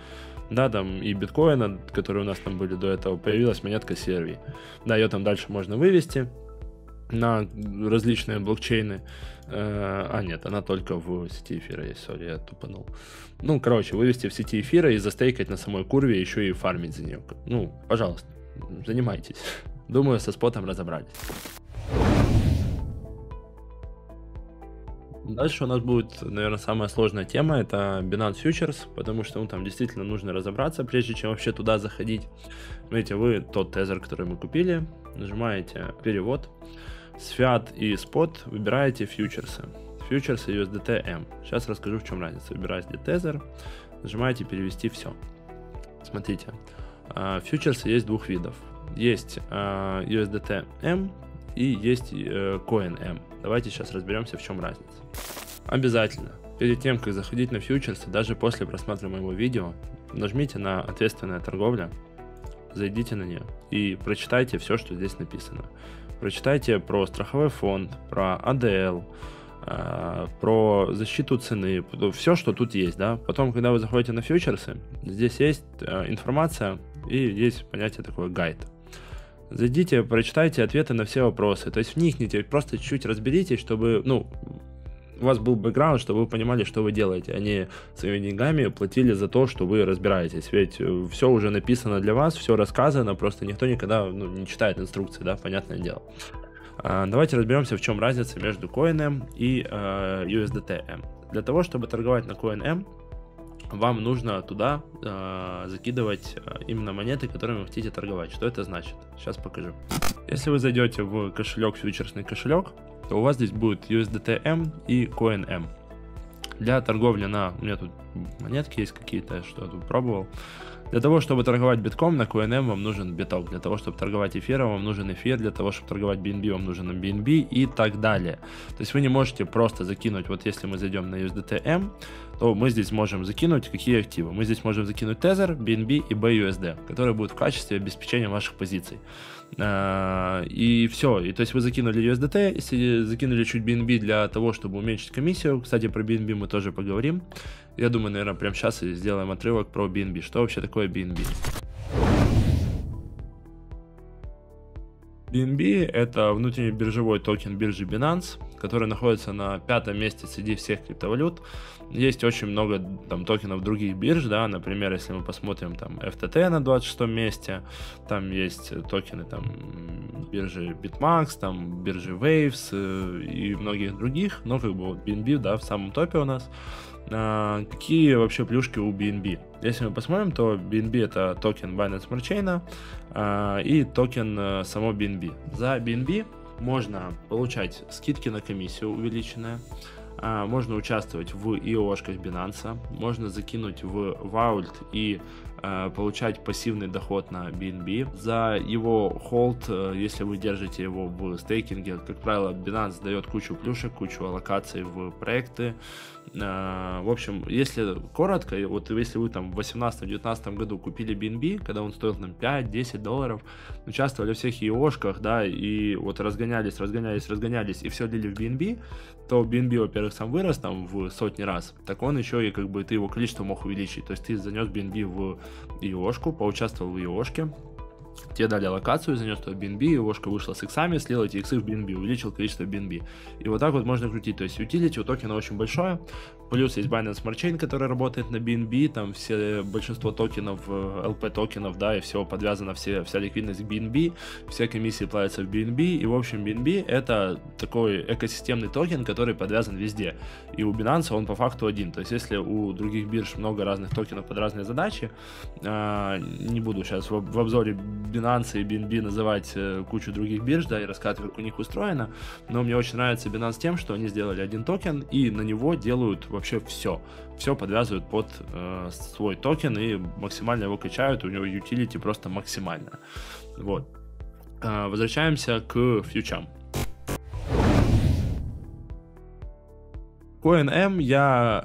да, там и биткоина, которые у нас там были до этого, появилась монетка си эр ви. Да, ее там дальше можно вывести на различные блокчейны. А нет, она только в сети эфира есть, сори, я тупанул. Ну, короче, вывести в сети эфира и застейкать на самой курве, еще и фармить за нее. Ну, пожалуйста, занимайтесь. Думаю, со спотом разобрались. Дальше у нас будет, наверное, самая сложная тема, это Binance Futures, потому что ну, там действительно нужно разобраться, прежде чем вообще туда заходить. Видите, вы тот тезер, который мы купили, нажимаете перевод, с фиат и спот выбираете фьючерсы, фьючерсы ю эс ди ти эм. Сейчас расскажу, в чем разница. Выбираете тезер, нажимаете перевести все. Смотрите, фьючерсы есть двух видов, есть ю эс ди ти эм и есть CoinM. Давайте сейчас разберемся, в чем разница. Обязательно, перед тем, как заходить на фьючерсы, даже после просмотра моего видео, нажмите на «Ответственная торговля», зайдите на нее и прочитайте все, что здесь написано. Прочитайте про страховой фонд, про а дэ эл, про защиту цены, все, что тут есть. Да? Потом, когда вы заходите на фьючерсы, здесь есть информация и есть понятие такое «гайд». Зайдите, прочитайте ответы на все вопросы, то есть вникните, просто чуть-чуть разберитесь, чтобы ну, у вас был бэкграунд, чтобы вы понимали, что вы делаете, а не своими деньгами платили за то, что вы разбираетесь, ведь все уже написано для вас, все рассказано, просто никто никогда ну, не читает инструкции, да, понятное дело. А, давайте разберемся, в чем разница между CoinM и э, ю эс ди ти эм. Для того, чтобы торговать на CoinM, вам нужно туда э, закидывать именно монеты, которыми вы хотите торговать. Что это значит? Сейчас покажу. Если вы зайдете в кошелек, фьючерсный кошелек, то у вас здесь будет ю эс ди ти эм и CoinM. Для торговли на... У меня тут монетки есть какие-то, что я тут пробовал. Для того, чтобы торговать битком, на CoinM вам нужен биток. Для того, чтобы торговать эфиром, вам нужен эфир. Для того, чтобы торговать би эн би, вам нужен би эн би и так далее. То есть вы не можете просто закинуть, вот если мы зайдем на ю эс ди ти эм, то мы здесь можем закинуть какие активы. Мы здесь можем закинуть тезер, би эн би и би ю эс ди, которые будут в качестве обеспечения ваших позиций. И все. И то есть вы закинули ю эс ди ти, закинули чуть би эн би для того, чтобы уменьшить комиссию. Кстати, про би эн би мы тоже поговорим. Я думаю, наверное, прямо сейчас и сделаем отрывок про би эн би. Что вообще такое би эн би? би эн би – это внутренний биржевой токен биржи Binance, который находится на пятом месте среди всех криптовалют. Есть очень много там токенов других бирж, да, например, если мы посмотрим там эф ти ти на двадцать шестом месте, там есть токены там биржи BitMax, там биржи Waves и многих других, но как бы вот би эн би, да, в самом топе у нас. А какие вообще плюшки у би эн би? Если мы посмотрим, то би эн би это токен Binance Smart Chain а, и токен само би эн би. За би эн би можно получать скидки на комиссию увеличенные, а, можно участвовать в ай о-шках Binance, можно закинуть в ваульт и а, получать пассивный доход на би эн би. За его холд, если вы держите его в стейкинге, как правило, Binance дает кучу плюшек, кучу аллокаций в проекты. В общем, если коротко, вот если вы там в две тысячи восемнадцатом — две тысячи девятнадцатом году купили би эн би, когда он стоил там пять-десять долларов, участвовали во всех ай о-шках, да, и вот разгонялись, разгонялись, разгонялись, и все лили в би эн би, то би эн би, во-первых, сам вырос там в сотни раз, так он еще и как бы ты его количество мог увеличить, то есть ты занес би эн би в ай о-шку, поучаствовал в ай о-шке, тебе дали локацию, занес туда би эн би, ложка вышла с иксами, слил эти иксы в би эн би, увеличил количество би эн би. И вот так вот можно крутить. То есть утилити у токена очень большое. Плюс есть Binance Smart Chain, который работает на би эн би. Там все, большинство токенов, эл пи токенов, да, и всего подвязано, все, вся ликвидность к би эн би. Все комиссии платятся в би эн би. И в общем би эн би это такой экосистемный токен, который подвязан везде. И у Binance он по факту один. То есть если у других бирж много разных токенов под разные задачи, не буду сейчас в, в обзоре Binance и би эн би называть кучу других бирж, да, и рассказывать, как у них устроено, но мне очень нравится Binance тем, что они сделали один токен и на него делают вообще все, все подвязывают под э, свой токен и максимально его качают, у него utility просто максимально. Вот. Э, возвращаемся к фьючам. CoinM я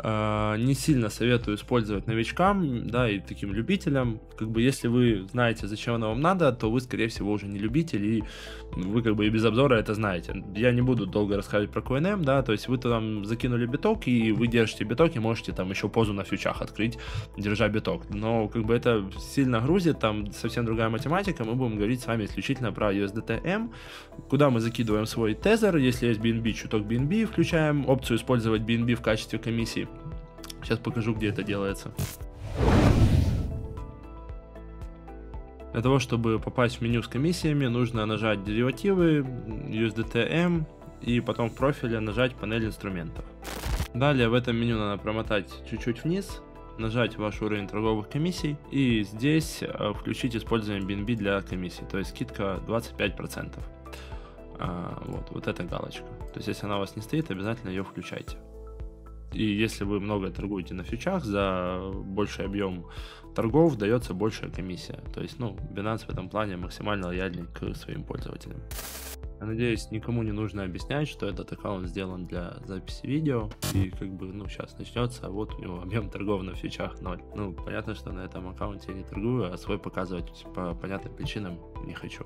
э, не сильно советую использовать новичкам, да, и таким любителям. Как бы если вы знаете, зачем оно вам надо, то вы, скорее всего, уже не любитель, и вы как бы и без обзора это знаете. Я не буду долго рассказывать про CoinM, да, то есть вы там закинули биток, и вы держите биток, и можете там еще позу на фьючах открыть, держа биток. Но как бы это сильно грузит, там совсем другая математика, мы будем говорить с вами исключительно про ю эс ди ти эм, куда мы закидываем свой тезер, если есть би эн би, чуток би эн би, включаем опцию использовать би эн би в качестве комиссии. Сейчас покажу, где это делается. Для того, чтобы попасть в меню с комиссиями, нужно нажать деривативы, ю эс ди ти эм и потом в профиле нажать панель инструментов. Далее в этом меню надо промотать чуть-чуть вниз, нажать ваш уровень торговых комиссий и здесь включить использование би эн би для комиссии, то есть скидка двадцать пять процентов. Вот, вот эта галочка. То есть, если она у вас не стоит, обязательно ее включайте. И если вы много торгуете на фьючах, за больший объем торгов дается большая комиссия. То есть, ну, Binance в этом плане максимально лояльный к своим пользователям. Я надеюсь, никому не нужно объяснять, что этот аккаунт сделан для записи видео. И как бы, ну, сейчас начнется, а вот у него объем торгов на фьючах ноль. Ну, понятно, что на этом аккаунте я не торгую, а свой показывать по понятным причинам не хочу.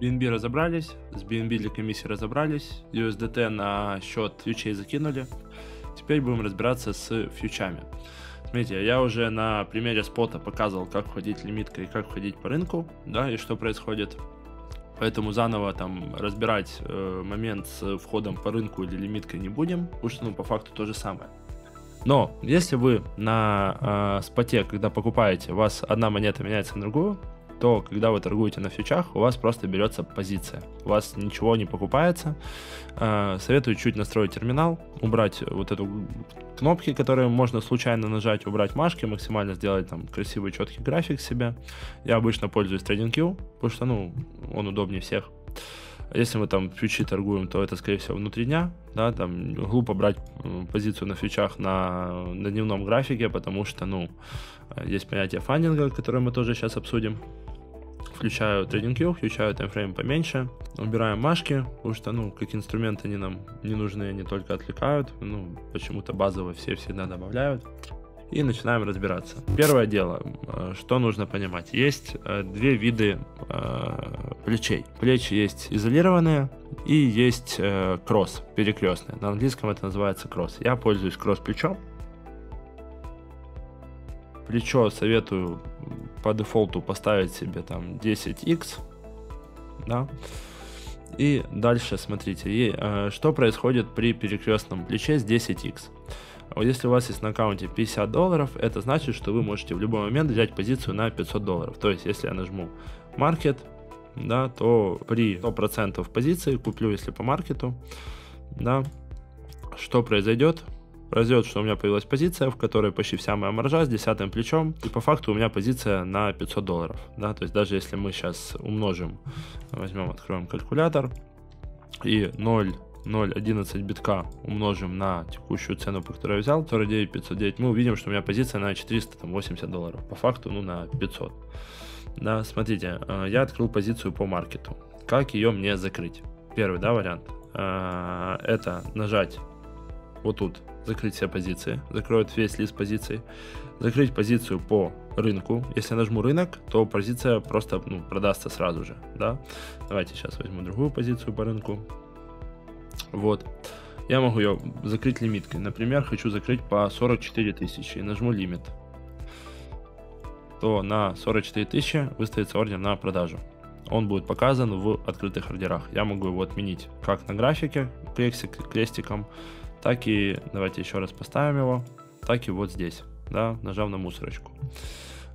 би эн би разобрались, с би эн би для комиссии разобрались, ю эс ди ти на счет фьючей закинули. Теперь будем разбираться с фьючами. Смотрите, я уже на примере спота показывал, как входить лимиткой и как входить по рынку, да, и что происходит. Поэтому заново там разбирать э, момент с входом по рынку или лимиткой не будем, потому что ну, по факту то же самое. Но если вы на э, споте, когда покупаете, у вас одна монета меняется на другую, то когда вы торгуете на фьючах, у вас просто берется позиция, у вас ничего не покупается. Советую чуть настроить терминал, убрать вот эту кнопки, которые можно случайно нажать, убрать машки, максимально сделать там красивый четкий график себе. Я обычно пользуюсь TradingView, потому что ну, он удобнее всех. Если мы там фьючи торгуем, то это, скорее всего, внутри дня, да, там глупо брать позицию на фьючах на, на дневном графике, потому что, ну, есть понятие фандинга, которое мы тоже сейчас обсудим. Включаю TradingView, включаю таймфрейм поменьше, убираем машки, потому что, ну, как инструменты они нам не нужны, они только отвлекают, ну, почему-то базово все всегда добавляют. И начинаем разбираться. Первое дело, что нужно понимать. Есть две виды э, плечей. Плечи есть изолированные и есть э, кросс, перекрестные. На английском это называется кросс. Я пользуюсь кросс-плечом. Плечо советую по дефолту поставить себе там десять икс. Да. И дальше смотрите, и, э, что происходит при перекрестном плече с десять икс. Если у вас есть на аккаунте пятьдесят долларов, это значит, что вы можете в любой момент взять позицию на пятьсот долларов. То есть, если я нажму маркет, да, то при сто процентов позиции куплю, если по маркету, да, что произойдет? Произойдет, что у меня появилась позиция, в которой почти вся моя маржа с десятым плечом, и по факту у меня позиция на пятьсот долларов. Да, то есть, даже если мы сейчас умножим, возьмем, откроем калькулятор и ноль ноль одиннадцать битка умножим на текущую цену, по которой я взял, сорок девять пятьсот девять, мы увидим, что у меня позиция на четыреста восемьдесят долларов, по факту ну на пятьсот. Да, смотрите, я открыл позицию по маркету. Как ее мне закрыть? Первый, да, вариант, это нажать вот тут, закрыть все позиции, закроет весь лист позиций, закрыть позицию по рынку. Если я нажму рынок, то позиция просто ну, продастся сразу же, да. Давайте сейчас возьму другую позицию по рынку. Вот, я могу ее закрыть лимиткой, например, хочу закрыть по сорок четыре тысячи, нажму лимит, то на сорок четыре тысячи выставится ордер на продажу, он будет показан в открытых ордерах, я могу его отменить как на графике крестиком, так и, давайте еще раз поставим его, так и вот здесь, да, нажав на мусорочку.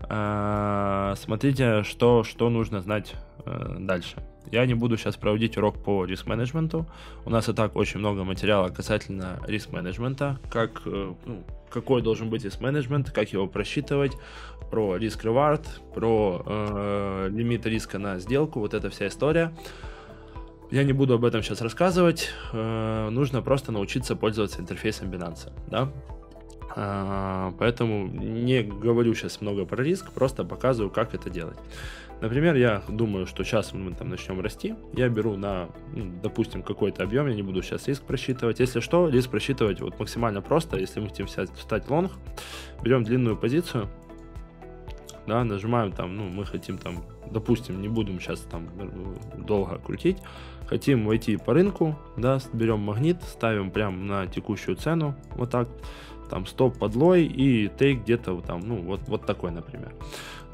Смотрите, что, что нужно знать дальше. Я не буду сейчас проводить урок по риск-менеджменту. У нас и так очень много материала касательно риск-менеджмента, как, ну, какой должен быть риск-менеджмент, как его просчитывать, про риск-ревард, про э, лимит риска на сделку, вот эта вся история. Я не буду об этом сейчас рассказывать, э, нужно просто научиться пользоваться интерфейсом Binance, да? Поэтому не говорю сейчас много про риск, просто показываю, как это делать. Например, я думаю, что сейчас мы там начнем расти. Я беру на, допустим, какой-то объем, я не буду сейчас риск просчитывать. Если что, риск просчитывать вот максимально просто. Если мы хотим встать в лонг, берем длинную позицию, да, нажимаем там, ну, мы хотим там, допустим, не будем сейчас там долго крутить, хотим войти по рынку, да, берем магнит, ставим прям на текущую цену, вот так, там стоп подлой и тейк где-то там, ну, вот, вот такой, например.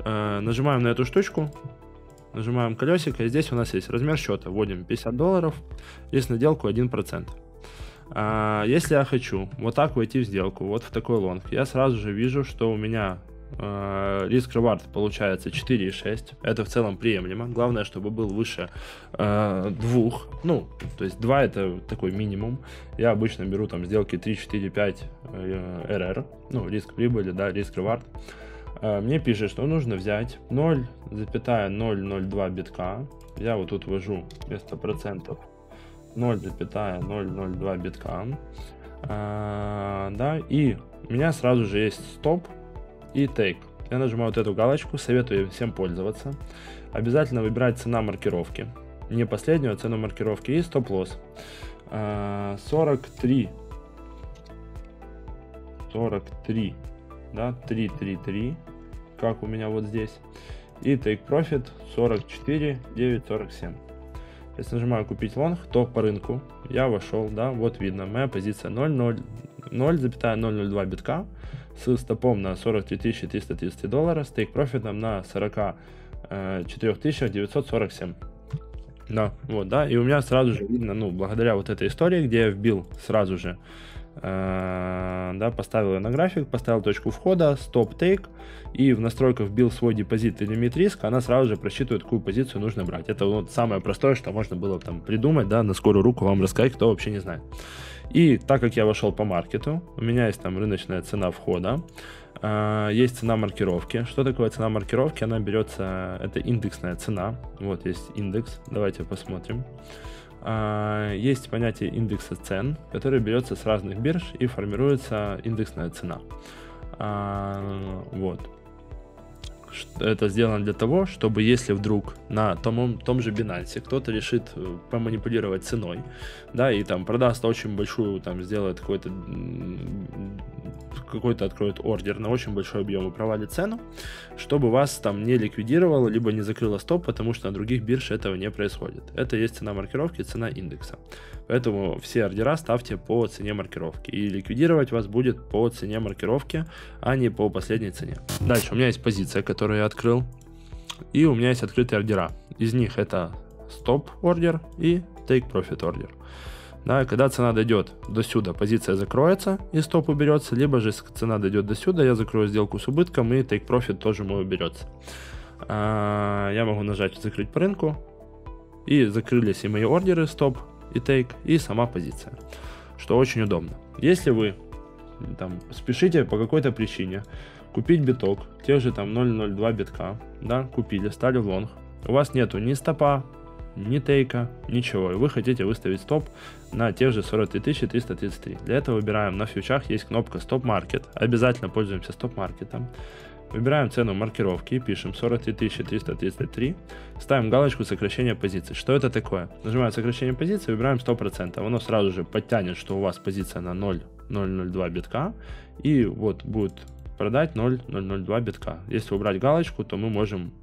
Э, нажимаем на эту штучку, нажимаем колесико, и здесь у нас есть размер счета, вводим пятьдесят долларов и с наделку один процент. Э, если я хочу вот так войти в сделку, вот в такой лонг, я сразу же вижу, что у меня риск ревард получается четыре и шесть. Это в целом приемлемо. Главное, чтобы был выше э, двух. Ну, то есть два это такой минимум. Я обычно беру там сделки три, четыре, пять э, эр эр. Ну, риск прибыли, да, риск ревард. Э, мне пишет, что нужно взять ноль целых ноль ноль два битка. Я вот тут ввожу вместо процентов ноль целых ноль ноль два битка. Э, да, и у меня сразу же есть стоп и тейк. Я нажимаю вот эту галочку, советую всем пользоваться. Обязательно выбирать цена маркировки, не последнюю, а цену маркировки, и стоп-лосс сорок три сорок три, да, три три три, как у меня вот здесь, и тейк профит сорок четыре девять сорок семь. Если нажимаю купить лонг, то по рынку я вошел, да, вот видно, моя позиция ноль целых ноль ноль два битка с стопом на сорок три тысячи триста тридцать долларов, с тейк-профитом на сорок четыре тысячи девятьсот сорок семь. Да, вот, да, и у меня сразу же видно, ну, благодаря вот этой истории, где я вбил сразу же, э, да, поставил ее на график, поставил точку входа, стоп-тейк, и в настройках вбил свой депозит и лимит риска, она сразу же просчитывает, какую позицию нужно брать. Это вот самое простое, что можно было там придумать, да, на скорую руку вам рассказать, кто вообще не знает. И так как я вошел по маркету, у меня есть там рыночная цена входа, э, есть цена маркировки. Что такое цена маркировки? Она берется, это индексная цена. Вот есть индекс, давайте посмотрим. Э, есть понятие индекса цен, который берется с разных бирж и формируется индексная цена. Э, вот. Это сделано для того, чтобы если вдруг на том, том же Binance кто-то решит поманипулировать ценой, да, и там продаст очень большую, там сделает какой-то, какой-то откроет ордер на очень большой объем и провалит цену, чтобы вас там не ликвидировало, либо не закрыло стоп, потому что на других бирж этого не происходит. Это есть цена маркировки, цена индекса. Поэтому все ордера ставьте по цене маркировки, и ликвидировать вас будет по цене маркировки, а не по последней цене. Дальше у меня есть позиция, которая который я открыл, и у меня есть открытые ордера. Из них это стоп ордер и take profit ордер. Да, когда цена дойдет до сюда, позиция закроется и стоп уберется, либо же цена дойдет до сюда, я закрою сделку с убытком и take profit тоже мой уберется. А, я могу нажать закрыть по рынку, и закрылись и мои ордеры стоп и take, и сама позиция, что очень удобно. Если вы там спешите по какой-то причине купить биток, те же там ноль целых ноль два битка, да, купили, стали в лонг, у вас нету ни стопа, ни тейка, ничего, и вы хотите выставить стоп на тех же сорок три тысячи триста тридцать три. Для этого выбираем, на фьючах есть кнопка стоп-маркет, обязательно пользуемся стоп-маркетом, выбираем цену маркировки и пишем сорок три тысячи триста тридцать три, ставим галочку сокращение позиции. Что это такое? Нажимаем сокращение позиции, выбираем сто процентов, оно сразу же подтянет, что у вас позиция на ноль целых ноль ноль два битка, и вот будет продать ноль целых ноль ноль два битка. Если убрать галочку, то мы можем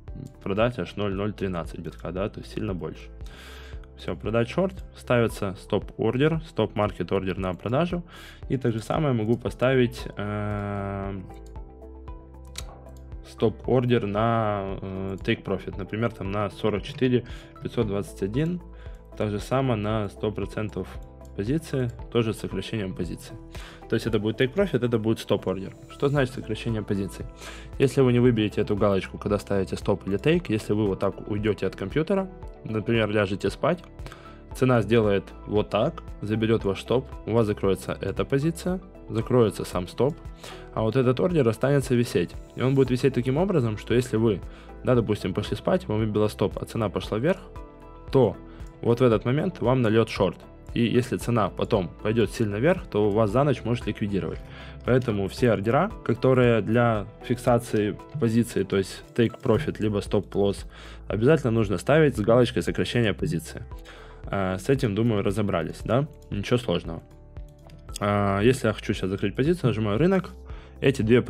продать аж ноль целых ноль тринадцать битка, да, то есть сильно больше. Все, продать шорт, ставится стоп-ордер, стоп-маркет-ордер на продажу, и так же самое могу поставить э, стоп-ордер на э, take-profit, например, там на сорок четыре пятьсот двадцать один, так же самое на сто процентов позиции, тоже с сокращением позиции. То есть это будет take profit, это будет стоп ордер. Что значит сокращение позиций? Если вы не выберете эту галочку, когда ставите стоп или take, если вы вот так уйдете от компьютера, например, ляжете спать, цена сделает вот так, заберет ваш стоп, у вас закроется эта позиция, закроется сам стоп, а вот этот ордер останется висеть. И он будет висеть таким образом, что если вы, да, допустим, пошли спать, вам выбило стоп, а цена пошла вверх, то вот в этот момент вам нальет шорт. и если цена потом пойдет сильно вверх, то у вас за ночь может ликвидировать. Поэтому все ордера, которые для фиксации позиции, то есть take profit, либо stop loss, обязательно нужно ставить с галочкой сокращения позиции. С этим, думаю, разобрались, да? Ничего сложного. Если я хочу сейчас закрыть позицию, нажимаю рынок. Эти две,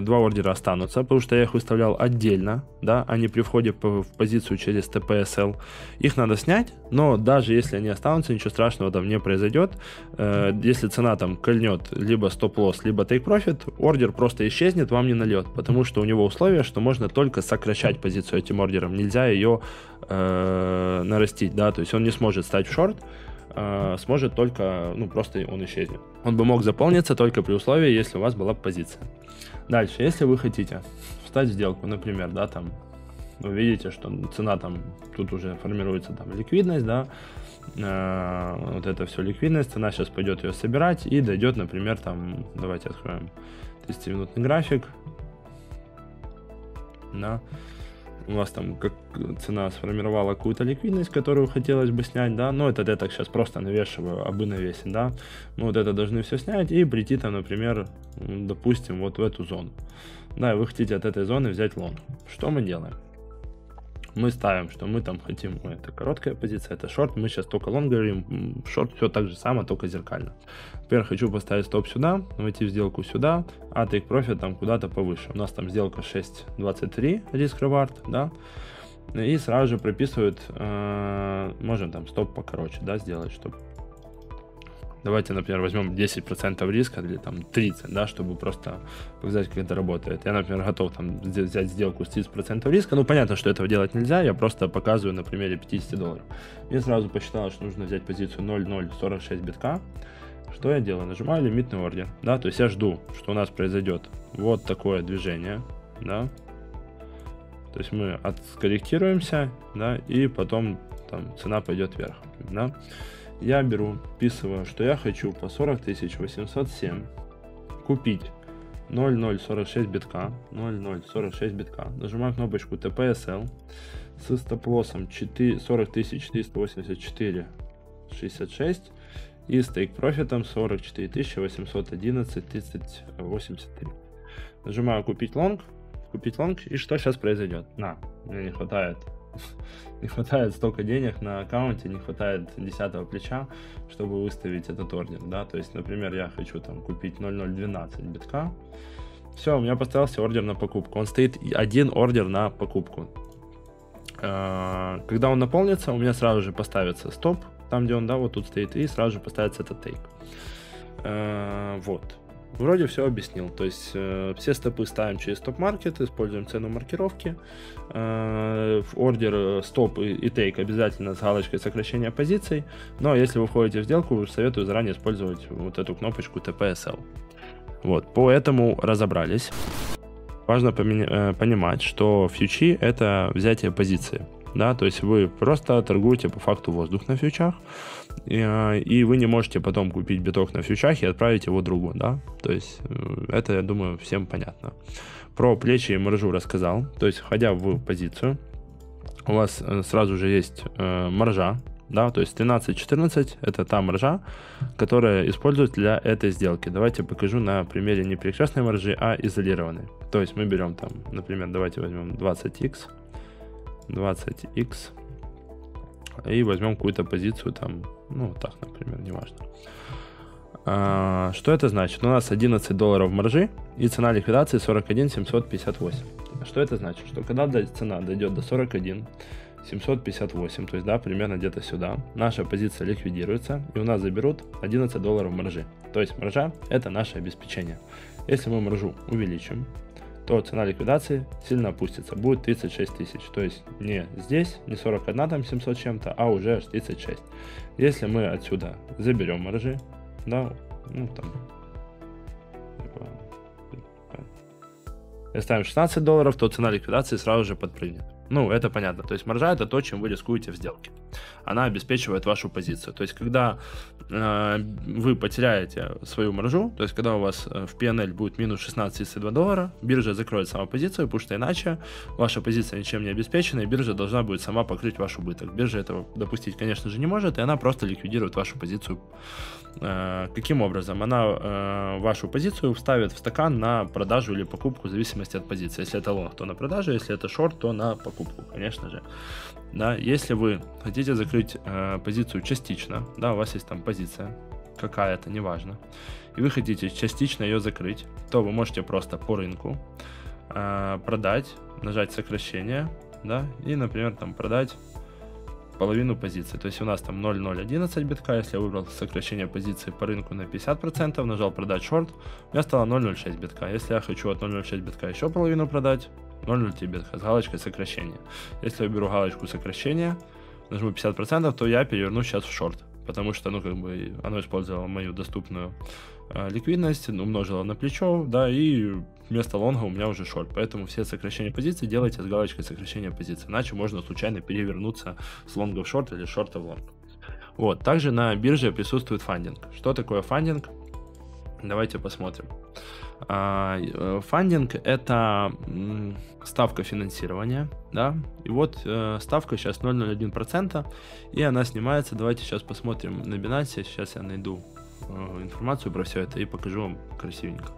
два ордера останутся, потому что я их выставлял отдельно, да, а не при входе в позицию через ти пи эс эл. Их надо снять, но даже если они останутся, ничего страшного там не произойдет. Если цена там кольнет либо стоп-лосс, либо take-profit, ордер просто исчезнет, вам не нальет, потому что у него условие, что можно только сокращать позицию этим ордером, нельзя ее э, нарастить, да, то есть он не сможет стать в шорт, сможет только, ну просто он исчезнет. Он бы мог заполниться только при условии, если у вас была позиция. Дальше, если вы хотите встать в сделку, например, да, там, вы видите, что цена там, тут уже формируется там ликвидность, да, э, вот это все ликвидность, цена сейчас пойдет ее собирать и дойдет, например, там, давайте откроем тридцатиминутный график, да, у вас там как цена сформировала какую-то ликвидность, которую хотелось бы снять, да, но это я так сейчас просто навешиваю, абы навесен, да, мы вот это должны все снять и прийти там, например, допустим, вот в эту зону, да, и вы хотите от этой зоны взять лонг. Что мы делаем? Мы ставим, что мы там хотим, это короткая позиция, это шорт, мы сейчас только лонг говорим, шорт все так же самое, только зеркально. Например, хочу поставить стоп сюда, войти в сделку сюда, а take profit там куда-то повыше. У нас там сделка шесть двадцать три, риск reward, да, и сразу же прописывают, э, можем там стоп покороче, да, сделать, чтобы... Давайте, например, возьмем десять процентов риска или там тридцать процентов, да, чтобы просто показать, как это работает. Я, например, готов там взять сделку с тридцать процентов риска. Ну, понятно, что этого делать нельзя, я просто показываю на примере пятьдесят долларов. Я сразу посчитал, что нужно взять позицию ноль ноль сорок шесть битка. Что я делаю? Нажимаю лимитный ордер, да, то есть я жду, что у нас произойдет вот такое движение, да. То есть мы откорректируемся, да, и потом там цена пойдет вверх, да. Я беру, вписываю, что я хочу по сорок тысяч восемьсот семь купить ноль ноль сорок шесть битка, ноль ноль сорок шесть битка, нажимаю кнопочку ти пи эс эл с стоп-лоссом сорок тысяч четыреста восемьдесят четыре шестьдесят шесть и с тейк-профитом сорок четыре тысячи восемьсот одиннадцать тридцать восемьдесят три. Нажимаю купить лонг, купить лонг, и что сейчас произойдет? На, мне не хватает. Не хватает столько денег на аккаунте, не хватает десятого плеча, чтобы выставить этот ордер, да, то есть, например, я хочу там купить ноль ноль двенадцать битка, все, у меня поставился ордер на покупку, он стоит один ордер на покупку, когда он наполнится, у меня сразу же поставится стоп, там где он, да, вот тут стоит, и сразу же поставится этот тейк, вот. Вроде все объяснил, то есть э, все стопы ставим через стоп-маркет, используем цену маркировки, э, в ордер стоп и, и тейк обязательно с галочкой сокращения позиций, но если вы входите в сделку, советую заранее использовать вот эту кнопочку ти пи эс эл. Вот, по этому разобрались. Важно понимать, что фьючи — это взятие позиции. Да, то есть вы просто торгуете по факту воздух на фьючах, и, и вы не можете потом купить биток на фьючах и отправить его другу, да, то есть это, я думаю, всем понятно. Про плечи и маржу рассказал, то есть входя в позицию, у вас сразу же есть э, маржа, да, то есть тринадцать четырнадцать это та маржа, которая используется для этой сделки. Давайте покажу на примере не перекрестной маржи, а изолированной. То есть мы берем там, например, давайте возьмем двадцать икс, двадцать икс и возьмем какую-то позицию там, ну так, например, неважно. А, что это значит? У нас одиннадцать долларов маржи и цена ликвидации сорок один семьсот пятьдесят восемь. Что это значит? Что когда цена дойдет до сорок один семьсот пятьдесят восемь, то есть, да, примерно где-то сюда, наша позиция ликвидируется и у нас заберут одиннадцать долларов маржи. То есть маржа — это наше обеспечение. Если мы маржу увеличим, то цена ликвидации сильно опустится, будет тридцать шесть тысяч, то есть не здесь, не сорок один там семьсот чем-то, а уже тридцать шесть. Если мы отсюда заберем маржи, да, ну там, и ставим шестнадцать долларов, то цена ликвидации сразу же подпрыгнет. Ну, это понятно. То есть маржа — это то, чем вы рискуете в сделке. Она обеспечивает вашу позицию. То есть когда э, вы потеряете свою маржу, то есть когда у вас в пи эн эл будет минус шестнадцать целых тридцать два доллара, биржа закроет сама позицию, потому что иначе ваша позиция ничем не обеспечена, и биржа должна будет сама покрыть ваш убыток. Биржа этого допустить, конечно же, не может, и она просто ликвидирует вашу позицию. Э, каким образом? Она э, вашу позицию вставит в стакан на продажу или покупку в зависимости от позиции. Если это лонг, то на продажу, если это шорт, то на покупку. Конечно же, да, если вы хотите закрыть э, позицию частично, да, у вас есть там позиция какая-то, неважно, и вы хотите частично ее закрыть, то вы можете просто по рынку э, продать, нажать сокращение, да, и, например, там продать половину позиции. То есть у нас там ноль ноль одиннадцать битка, если я выбрал сокращение позиции по рынку на пятьдесят процентов, нажал продать шорт, у меня стало ноль ноль шесть битка. Если я хочу от ноль ноль шесть битка еще половину продать, ноль ноль три битка с галочкой сокращения. Если я беру галочку сокращения, нажму пятьдесят процентов, то я переверну сейчас в шорт, потому что, ну, как бы, оно использовало мою доступную э, ликвидность, умножило на плечо, да, и вместо лонга у меня уже шорт. Поэтому все сокращения позиций делайте с галочкой сокращения позиции, иначе можно случайно перевернуться с лонга в шорт или шорта в лонг. Вот, также на бирже присутствует фандинг. Что такое фандинг? Давайте посмотрим. Фандинг — это ставка финансирования, да, и вот ставка сейчас ноль целых ноль один процента, и она снимается. Давайте сейчас посмотрим на Binance, сейчас я найду информацию про все это и покажу вам красивенько.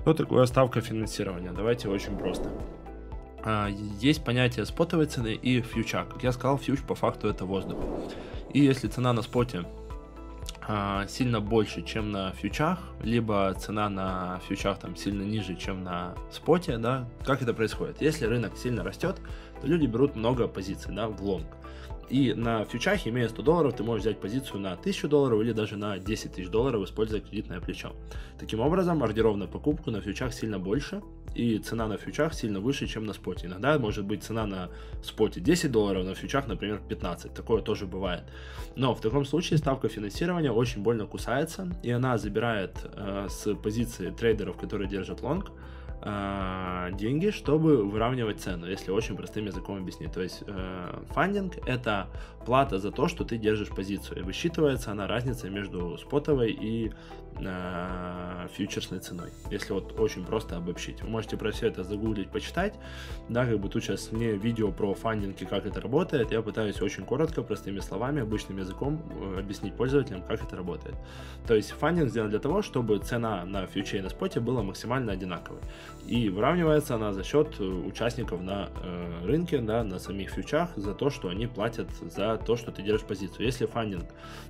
Что такое ставка финансирования? Давайте очень просто. Есть понятие спотовой цены и фьюча. Как я сказал, фьюч по факту это воздух. И если цена на споте а, сильно больше, чем на фьючах, либо цена на фьючах там сильно ниже, чем на споте, да, как это происходит? Если рынок сильно растет, то люди берут много позиций, да, в лонг. И на фьючах, имея сто долларов, ты можешь взять позицию на тысячу долларов или даже на десять тысяч долларов, используя кредитное плечо. Таким образом, ордеров на покупку на фьючах сильно больше, и цена на фьючах сильно выше, чем на споте. Иногда может быть цена на споте десять долларов, на фьючах, например, пятнадцать. Такое тоже бывает. Но в таком случае ставка финансирования очень больно кусается, и она забирает э, с позиции трейдеров, которые держат лонг, деньги, чтобы выравнивать цену, если очень простым языком объяснить. То есть фандинг — это плата за то, что ты держишь позицию, и высчитывается она разница между спотовой и э, фьючерсной ценой, если вот очень просто обобщить. Вы можете про все это загуглить, почитать, да, как бы тут сейчас не видео про фандинг и как это работает, я пытаюсь очень коротко, простыми словами, обычным языком объяснить пользователям, как это работает. То есть фандинг сделан для того, чтобы цена на фьюче и на споте была максимально одинаковой. И выравнивается она за счет участников на э, рынке, да, на самих фьючах, за то, что они платят за то, что ты держишь позицию. Если фандинг,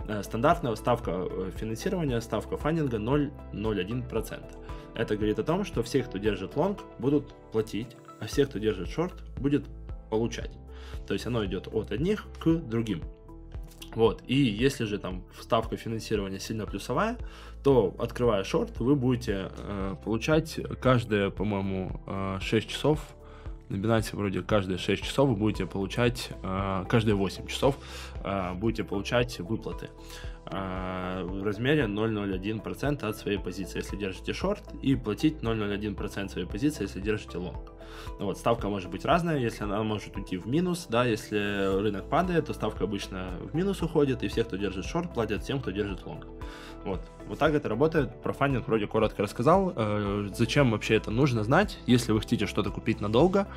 э, стандартная ставка финансирования, ставка фандинга ноль целых ноль один процента. Это говорит о том, что все, кто держит лонг, будут платить, а все, кто держит шорт, будет получать. То есть оно идет от одних к другим. Вот, и если же там ставка финансирования сильно плюсовая, то, открывая шорт, вы будете э, получать каждые, по-моему, э, шесть часов, на Binance вроде каждые шесть часов вы будете получать, э, каждые восемь часов э, будете получать выплаты э, в размере ноль целых ноль один процента от своей позиции, если держите шорт, и платить ноль целых ноль один процент своей позиции, если держите лонг. Вот, ставка может быть разная, если она может уйти в минус, да, если рынок падает, то ставка обычно в минус уходит, и все, кто держит шорт, платят всем, кто держит лонг. Вот, вот так это работает. Про фандинг вроде коротко рассказал. Э, зачем вообще это нужно знать, если вы хотите что-то купить надолго,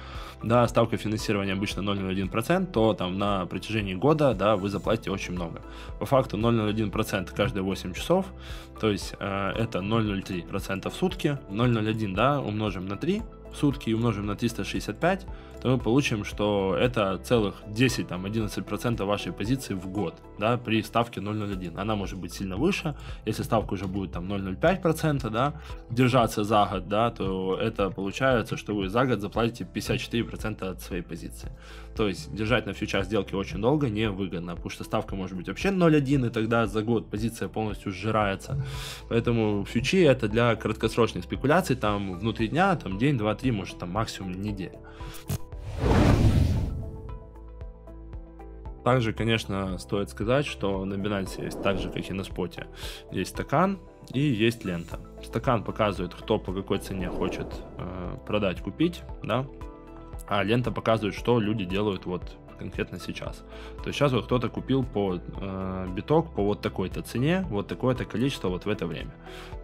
да, ставка финансирования обычно ноль целых ноль один процент, то там на протяжении года, да, вы заплатите очень много. По факту ноль целых ноль один процент каждые восемь часов, то есть э, это ноль целых ноль три процента в сутки, ноль целых ноль один, да, умножим на три сутки и умножим на триста шестьдесят пять, то мы получим, что это целых десять-одиннадцать процентов вашей позиции в год, да, при ставке ноль целых ноль один. Она может быть сильно выше, если ставка уже будет там ноль целых ноль пять процента, да, держаться за год, да, то это получается, что вы за год заплатите пятьдесят четыре процента от своей позиции. То есть держать на фьючах сделки очень долго невыгодно, потому что ставка может быть вообще ноль целых ноль один, и тогда за год позиция полностью сжирается. Поэтому фьючи — это для краткосрочных спекуляций, там внутри дня, там день, два, три, может там максимум неделя. Также, конечно, стоит сказать, что на Binance есть, так же как и на споте, есть стакан, и есть лента. Стакан показывает, кто по какой цене хочет э, продать, купить, да, а лента показывает, что люди делают вот конкретно сейчас. То есть сейчас вот кто-то купил по э, биток по вот такой-то цене, вот такое-то количество вот в это время.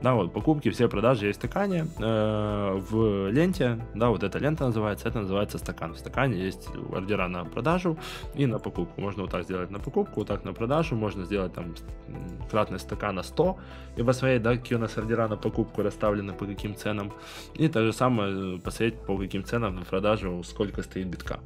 Да, вот покупки, все продажи есть в стакане, э, в ленте, да, вот эта лента называется, это называется стакан. В стакане есть ордера на продажу и на покупку. Можно вот так сделать на покупку, вот так на продажу, можно сделать там кратность стакана сто, и посмотреть, да, какие у нас ордера на покупку расставлены, по каким ценам. И то же самое посмотреть, по каким ценам на продажу, сколько стоит битка.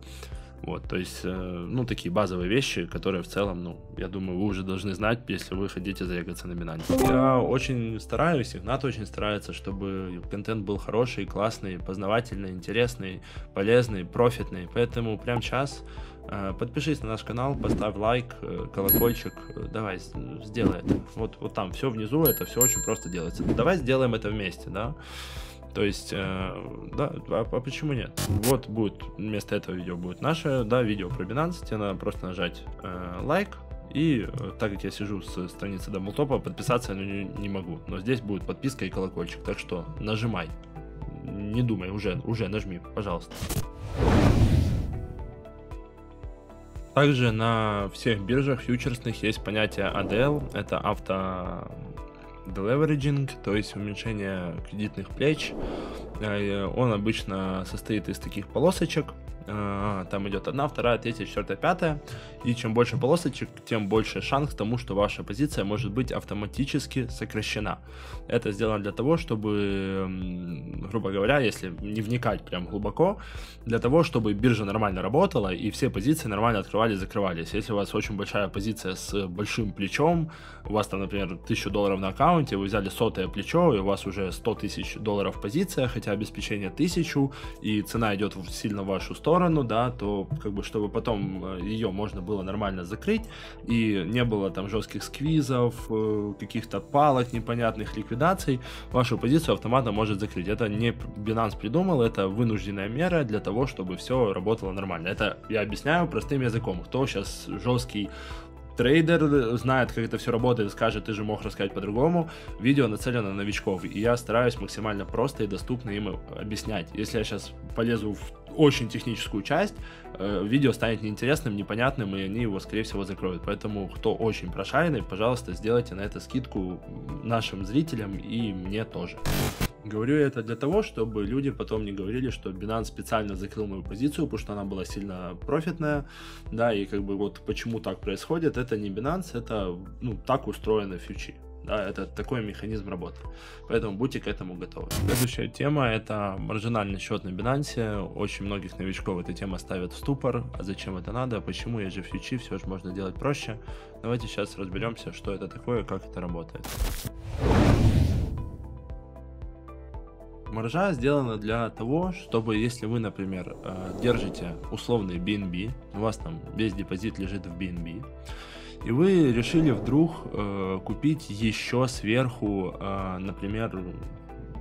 Вот, то есть, ну, такие базовые вещи, которые в целом, ну, я думаю, вы уже должны знать, если вы хотите зарегаться на Binance. Я очень стараюсь, Игнат очень старается, чтобы контент был хороший, классный, познавательный, интересный, полезный, профитный. Поэтому прямо сейчас подпишись на наш канал, поставь лайк, колокольчик, давай, сделай это. Вот, вот там все внизу, это все очень просто делается. Давай сделаем это вместе, да. То есть, э, да, а, а почему нет? Вот будет, вместо этого видео будет наше, да, видео про Binance, тебе надо просто нажать э, лайк, и так как я сижу с страницы даблтопа, подписаться я не, не могу, но здесь будет подписка и колокольчик, так что нажимай, не думай, уже, уже нажми, пожалуйста. Также на всех биржах фьючерсных есть понятие эй ди эл, это авто... Делевериджинг, то есть уменьшение кредитных плеч. Он обычно состоит из таких полосочек. Там идет одна, вторая, третья, четвертая, пятая. И чем больше полосочек, тем больше шанс к тому, что ваша позиция может быть автоматически сокращена. Это сделано для того, чтобы, грубо говоря, если не вникать прям глубоко, для того, чтобы биржа нормально работала и все позиции нормально открывались, закрывались. Если у вас очень большая позиция с большим плечом, у вас там, например, тысяча долларов на аккаунте, вы взяли сотое плечо, и у вас уже сто тысяч долларов позиция, хотя обеспечение тысячу, и цена идет сильно в вашу сторону, Сторону, да, то как бы чтобы потом ее можно было нормально закрыть и не было там жестких сквизов, каких-то палок непонятных, ликвидаций, вашу позицию автоматом может закрыть. Это не Binance придумал, это вынужденная мера для того, чтобы все работало нормально. Это я объясняю простым языком. Кто сейчас жесткий трейдер, знает, как это все работает, скажет, ты же мог рассказать по-другому. Видео нацелено на новичков, и я стараюсь максимально просто и доступно им объяснять. Если я сейчас полезу в очень техническую часть, видео станет неинтересным, непонятным, и они его, скорее всего, закроют. Поэтому, кто очень прошаренный, пожалуйста, сделайте на это скидку нашим зрителям и мне тоже. Говорю это для того, чтобы люди потом не говорили, что Binance специально закрыл мою позицию, потому что она была сильно профитная, да, и как бы вот почему так происходит, это не Binance, это, ну, так устроены фьючи. Да, это такой механизм работы, поэтому будьте к этому готовы. Следующая тема — это маржинальный счет на Binance. Очень многих новичков эта тема ставит в ступор. А зачем это надо? Почему есть же фьючи? Все же можно делать проще. Давайте сейчас разберемся, что это такое, как это работает. Маржа сделана для того, чтобы если вы, например, держите условный би эн би, у вас там весь депозит лежит в би эн би, и вы решили вдруг э, купить еще сверху, э, например,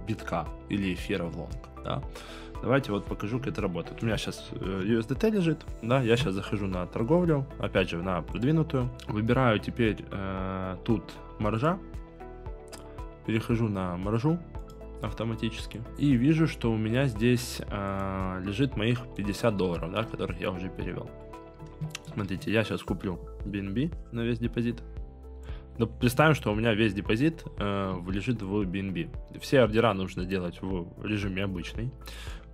битка или эфира в лонг. Да? Давайте вот покажу, как это работает. У меня сейчас ю эс ди ти лежит, да, я сейчас захожу на торговлю, опять же, на продвинутую. Выбираю теперь э, тут маржа, перехожу на маржу автоматически и вижу, что у меня здесь э, лежит моих пятьдесят долларов, да, которых я уже перевел. Смотрите, я сейчас куплю би эн би на весь депозит. Но представим, что у меня весь депозит э, лежит в би эн би. Все ордера нужно делать в режиме обычный.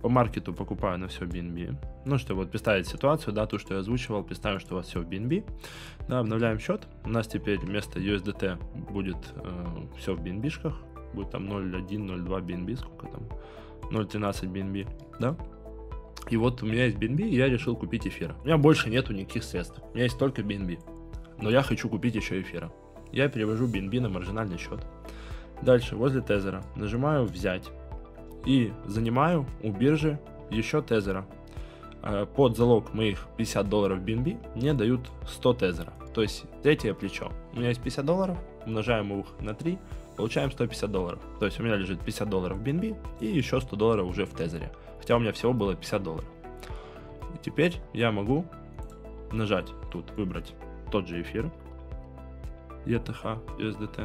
По маркету покупаю на все би эн би. Ну, чтобы вот представить ситуацию, да, то, что я озвучивал, представим, что у вас все в би эн би. Да, обновляем счет. У нас теперь вместо ю эс ди ти будет э, все в би эн би-шках. Будет там ноль один, ноль два би эн би, сколько там? ноль тринадцать би эн би, да? И вот у меня есть би эн би, и я решил купить эфира. У меня больше нету никаких средств, у меня есть только би эн би. Но я хочу купить еще эфира. Я перевожу би эн би на маржинальный счет. Дальше, возле тезера, нажимаю «Взять». И занимаю у биржи еще тезера. Под залог моих пятьдесят долларов би эн би мне дают сто тезера. То есть третье плечо. У меня есть пятьдесят долларов, умножаем их на три, получаем сто пятьдесят долларов. То есть у меня лежит пятьдесят долларов би эн би и еще сто долларов уже в тезере. Хотя у меня всего было пятьдесят долларов. И теперь я могу нажать тут, выбрать тот же эфир и ти эйч, ю эс ди ти.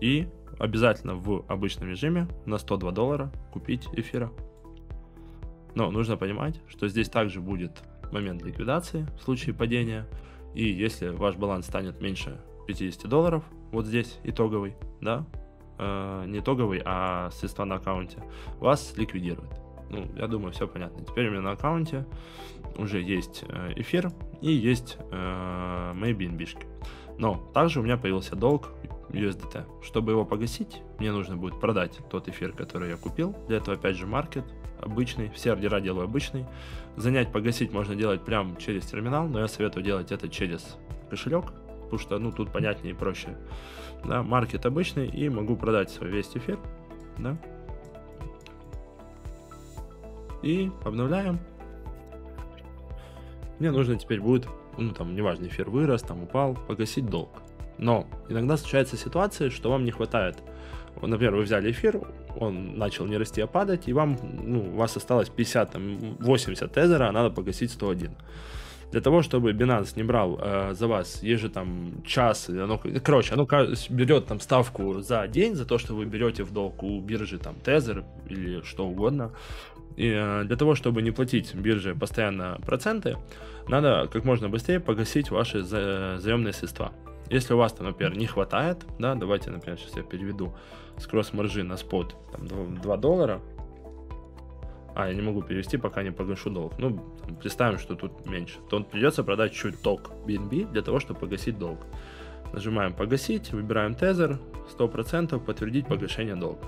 и обязательно в обычном режиме на сто два доллара купить эфира. Но нужно понимать, что здесь также будет момент ликвидации в случае падения, и если ваш баланс станет меньше пятидесяти долларов, вот здесь итоговый, да, э, не итоговый, а средства на аккаунте, вас ликвидируют. Ну, я думаю, все понятно. Теперь у меня на аккаунте уже есть эфир и есть э, мои би эн би-шки. Но также у меня появился долг ю эс ди ти. Чтобы его погасить, мне нужно будет продать тот эфир, который я купил. Для этого опять же маркет обычный, все ордера делаю обычный. Занять, погасить можно делать прямо через терминал, но я советую делать это через кошелек, потому что ну тут понятнее и проще. Да, маркет обычный, и могу продать свой весь эфир. Да. И обновляем. Мне нужно теперь будет, ну там, неважно, эфир вырос, там упал, погасить долг. Но иногда случается ситуация, что вам не хватает. Например, вы взяли эфир, он начал не расти, а падать, и вам, ну, у вас осталось пятьдесят, восемьдесят тезера, а надо погасить сто один. Для того, чтобы Binance не брал э, за вас еже там час, оно, короче, оно берет там ставку за день, за то, что вы берете в долг у биржи там тезер или что угодно. И э, для того, чтобы не платить бирже постоянно проценты, надо как можно быстрее погасить ваши за, заемные средства. Если у вас там, например, не хватает, да, давайте, например, сейчас я переведу с кросс-маржи на спот там, два доллара. А, я не могу перевести, пока не погашу долг. Ну, там, представим, что тут меньше. То придется продать чуток би эн би для того, чтобы погасить долг. Нажимаем «Погасить», выбираем тезер, сто процентов, подтвердить погашение долга.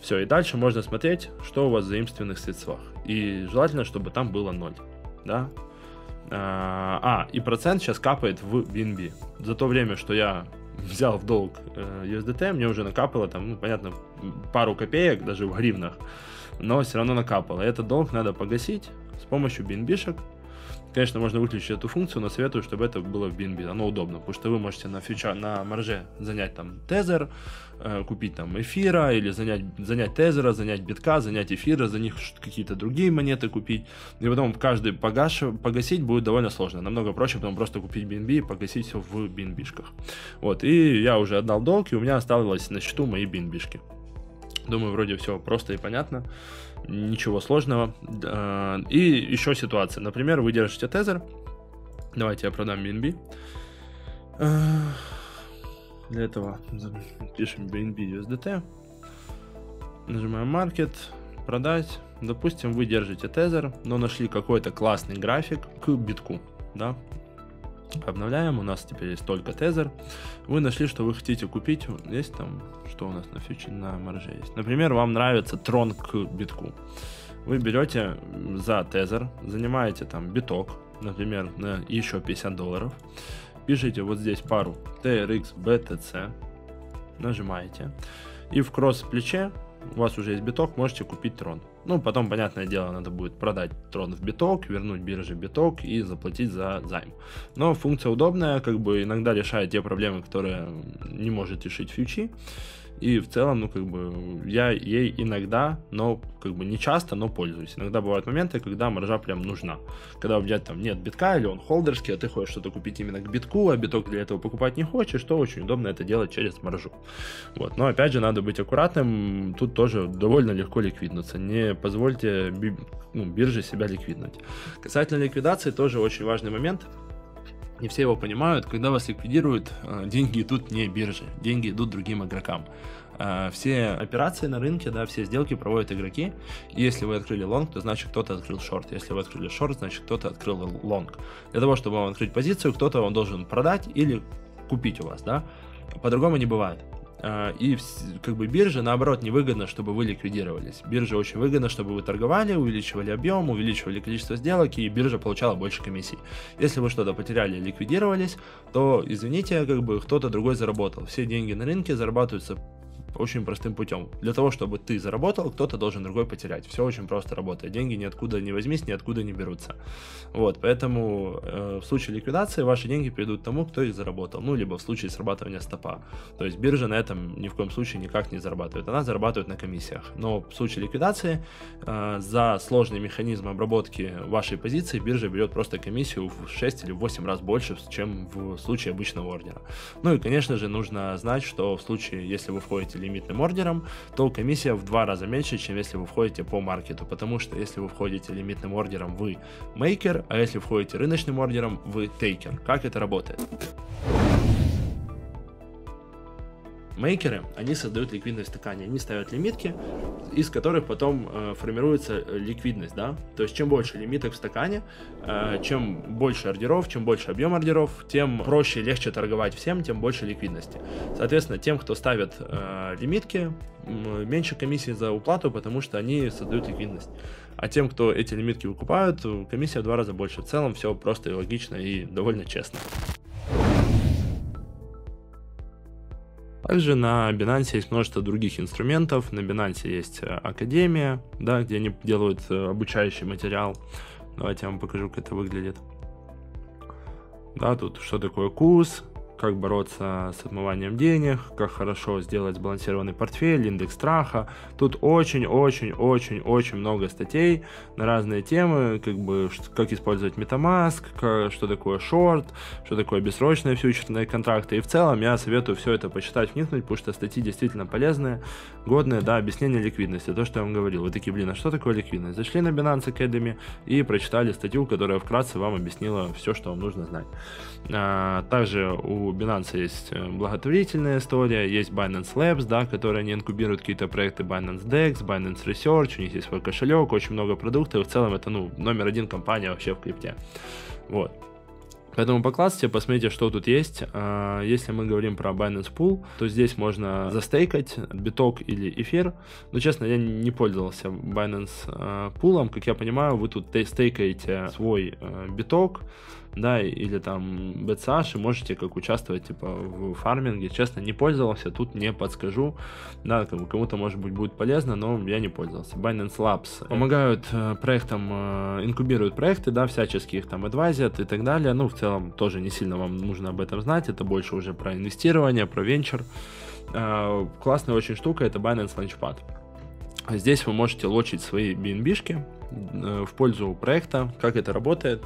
Все, и дальше можно смотреть, что у вас в заимственных средствах. И желательно, чтобы там было ноль, да. А, и процент сейчас капает в би эн би. За то время, что я взял в долг ю эс ди ти, мне уже накапало там, ну, понятно, пару копеек, даже в гривнах, но все равно накапало. Этот долг надо погасить с помощью би эн би-шек. Конечно, можно выключить эту функцию, но советую, чтобы это было в би эн би. Оно удобно, потому что вы можете на фьючер, на марже занять там тезер, э, купить там эфира, или занять, занять тезера, занять битка, занять эфира, за них какие-то другие монеты купить. И потом каждый погаш, погасить будет довольно сложно. Намного проще потом просто купить би эн би и погасить все в би эн би-шках. Вот, и я уже отдал долг, и у меня осталось на счету мои би эн би-шки. Думаю, вроде все просто и понятно, ничего сложного. И еще ситуация. Например, вы держите тезер. Давайте я продам би эн би. Для этого пишем би эн би ю эс ди ти. Нажимаем Market, продать. Допустим, вы держите тезер, но нашли какой-то классный график к битку. Да? Обновляем, у нас теперь есть только тезер. Вы нашли, что вы хотите купить. Есть там, что у нас на фьючере, на марже есть. Например, вам нравится трон к битку. Вы берете за тезер, занимаете там биток, например, на еще пятьдесят долларов. Пишите вот здесь пару ти эр икс би ти си, нажимаете. И в кросс-плече у вас уже есть биток, можете купить трон. Ну, потом, понятное дело, надо будет продать трон в биток, вернуть бирже биток и заплатить за займ. Но функция удобная, как бы иногда решает те проблемы, которые не может решить фьючи. И в целом, ну, как бы, я ей иногда, но, как бы, не часто, но пользуюсь. Иногда бывают моменты, когда маржа прям нужна. Когда у тебя там нет битка, или он холдерский, а ты хочешь что-то купить именно к битку, а биток для этого покупать не хочешь, то очень удобно это делать через маржу. Вот, но, опять же, надо быть аккуратным. Тут тоже довольно легко ликвиднуться. Не позвольте би... ну, бирже себя ликвиднуть. Касательно ликвидации, тоже очень важный момент. Не все его понимают, когда вас ликвидируют, деньги идут не бирже, деньги идут другим игрокам. Все операции на рынке, да, все сделки проводят игроки. Если вы открыли лонг, то значит кто-то открыл шорт. Если вы открыли шорт, значит кто-то открыл лонг. Для того, чтобы вам открыть позицию, кто-то вам должен продать или купить у вас, да. По-другому не бывает. И как бы бирже, наоборот, невыгодно, чтобы вы ликвидировались. Бирже очень выгодно, чтобы вы торговали, увеличивали объем, увеличивали количество сделок, и биржа получала больше комиссий. Если вы что-то потеряли и ликвидировались, то, извините, как бы кто-то другой заработал. Все деньги на рынке зарабатываются очень простым путем. Для того, чтобы ты заработал, кто-то должен другой потерять. Все очень просто работает. Деньги ниоткуда не возьмись, ниоткуда не берутся. Вот, поэтому э, в случае ликвидации ваши деньги перейдут тому, кто их заработал. Ну, либо в случае срабатывания стопа. То есть биржа на этом ни в коем случае никак не зарабатывает. Она зарабатывает на комиссиях. Но в случае ликвидации э, за сложный механизм обработки вашей позиции биржа берет просто комиссию в шесть или восемь раз больше, чем в случае обычного ордера. Ну и, конечно же, нужно знать, что в случае, если вы входите лимитным ордером, то комиссия в два раза меньше, чем если вы входите по маркету, потому что если вы входите лимитным ордером, вы мейкер, а если входите рыночным ордером, вы тейкер. Как это работает? Мейкеры, они создают ликвидность в стакане, они ставят лимитки, из которых потом э, формируется ликвидность, да, то есть чем больше лимиток в стакане, э, чем больше ордеров, чем больше объем ордеров, тем проще и легче торговать всем, тем больше ликвидности. Соответственно, тем, кто ставит э, лимитки, меньше комиссии за уплату, потому что они создают ликвидность. А тем, кто эти лимитки выкупают, комиссия в два раза больше. В целом все просто и логично и довольно честно. Также на Binance есть множество других инструментов. На Binance есть Академия, да, где они делают обучающий материал. Давайте я вам покажу, как это выглядит. Да, тут что такое курс, как бороться с отмыванием денег, как хорошо сделать сбалансированный портфель, индекс страха. Тут очень-очень-очень-очень много статей на разные темы, как бы как использовать MetaMask, как, что такое шорт, что такое бессрочные фьючерсные контракты. И в целом я советую все это почитать, вникнуть, потому что статьи действительно полезные, годные, да, объяснение ликвидности, то, что я вам говорил. Вы такие, блин, а что такое ликвидность? Зашли на Binance Academy и прочитали статью, которая вкратце вам объяснила все, что вам нужно знать. А, также у Binance есть благотворительная история, есть Binance Labs, да, которые они инкубируют какие-то проекты, Binance Dex, Binance Research, у них есть свой кошелек, очень много продуктов, и в целом это, ну, номер один компания вообще в крипте. Вот. Поэтому поклассьте, посмотрите, что тут есть. Если мы говорим про Binance Pool, то здесь можно застейкать биток или эфир. Но, честно, я не пользовался Binance Pool. Как я понимаю, вы тут стейкаете свой биток, да, или там би эс эйч, и можете как участвовать типа в фарминге. Честно, не пользовался, тут не подскажу. Да, кому-то, может быть, будет полезно, но я не пользовался. Binance Labs помогают проектам, инкубируют проекты, да, всячески их там адвайзят и так далее. Ну, в целом, тоже не сильно вам нужно об этом знать, это больше уже про инвестирование, про венчур. Классная очень штука, это Binance Launchpad. Здесь вы можете лочить свои би эн би-шки в пользу проекта. Как это работает?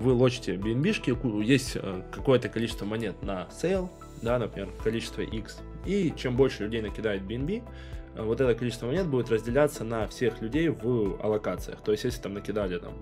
Вы лочите би эн би-шки, есть какое-то количество монет на сейл, да, например, количество X, и чем больше людей накидает би эн би, вот это количество монет будет разделяться на всех людей в аллокациях. То есть, если там накидали там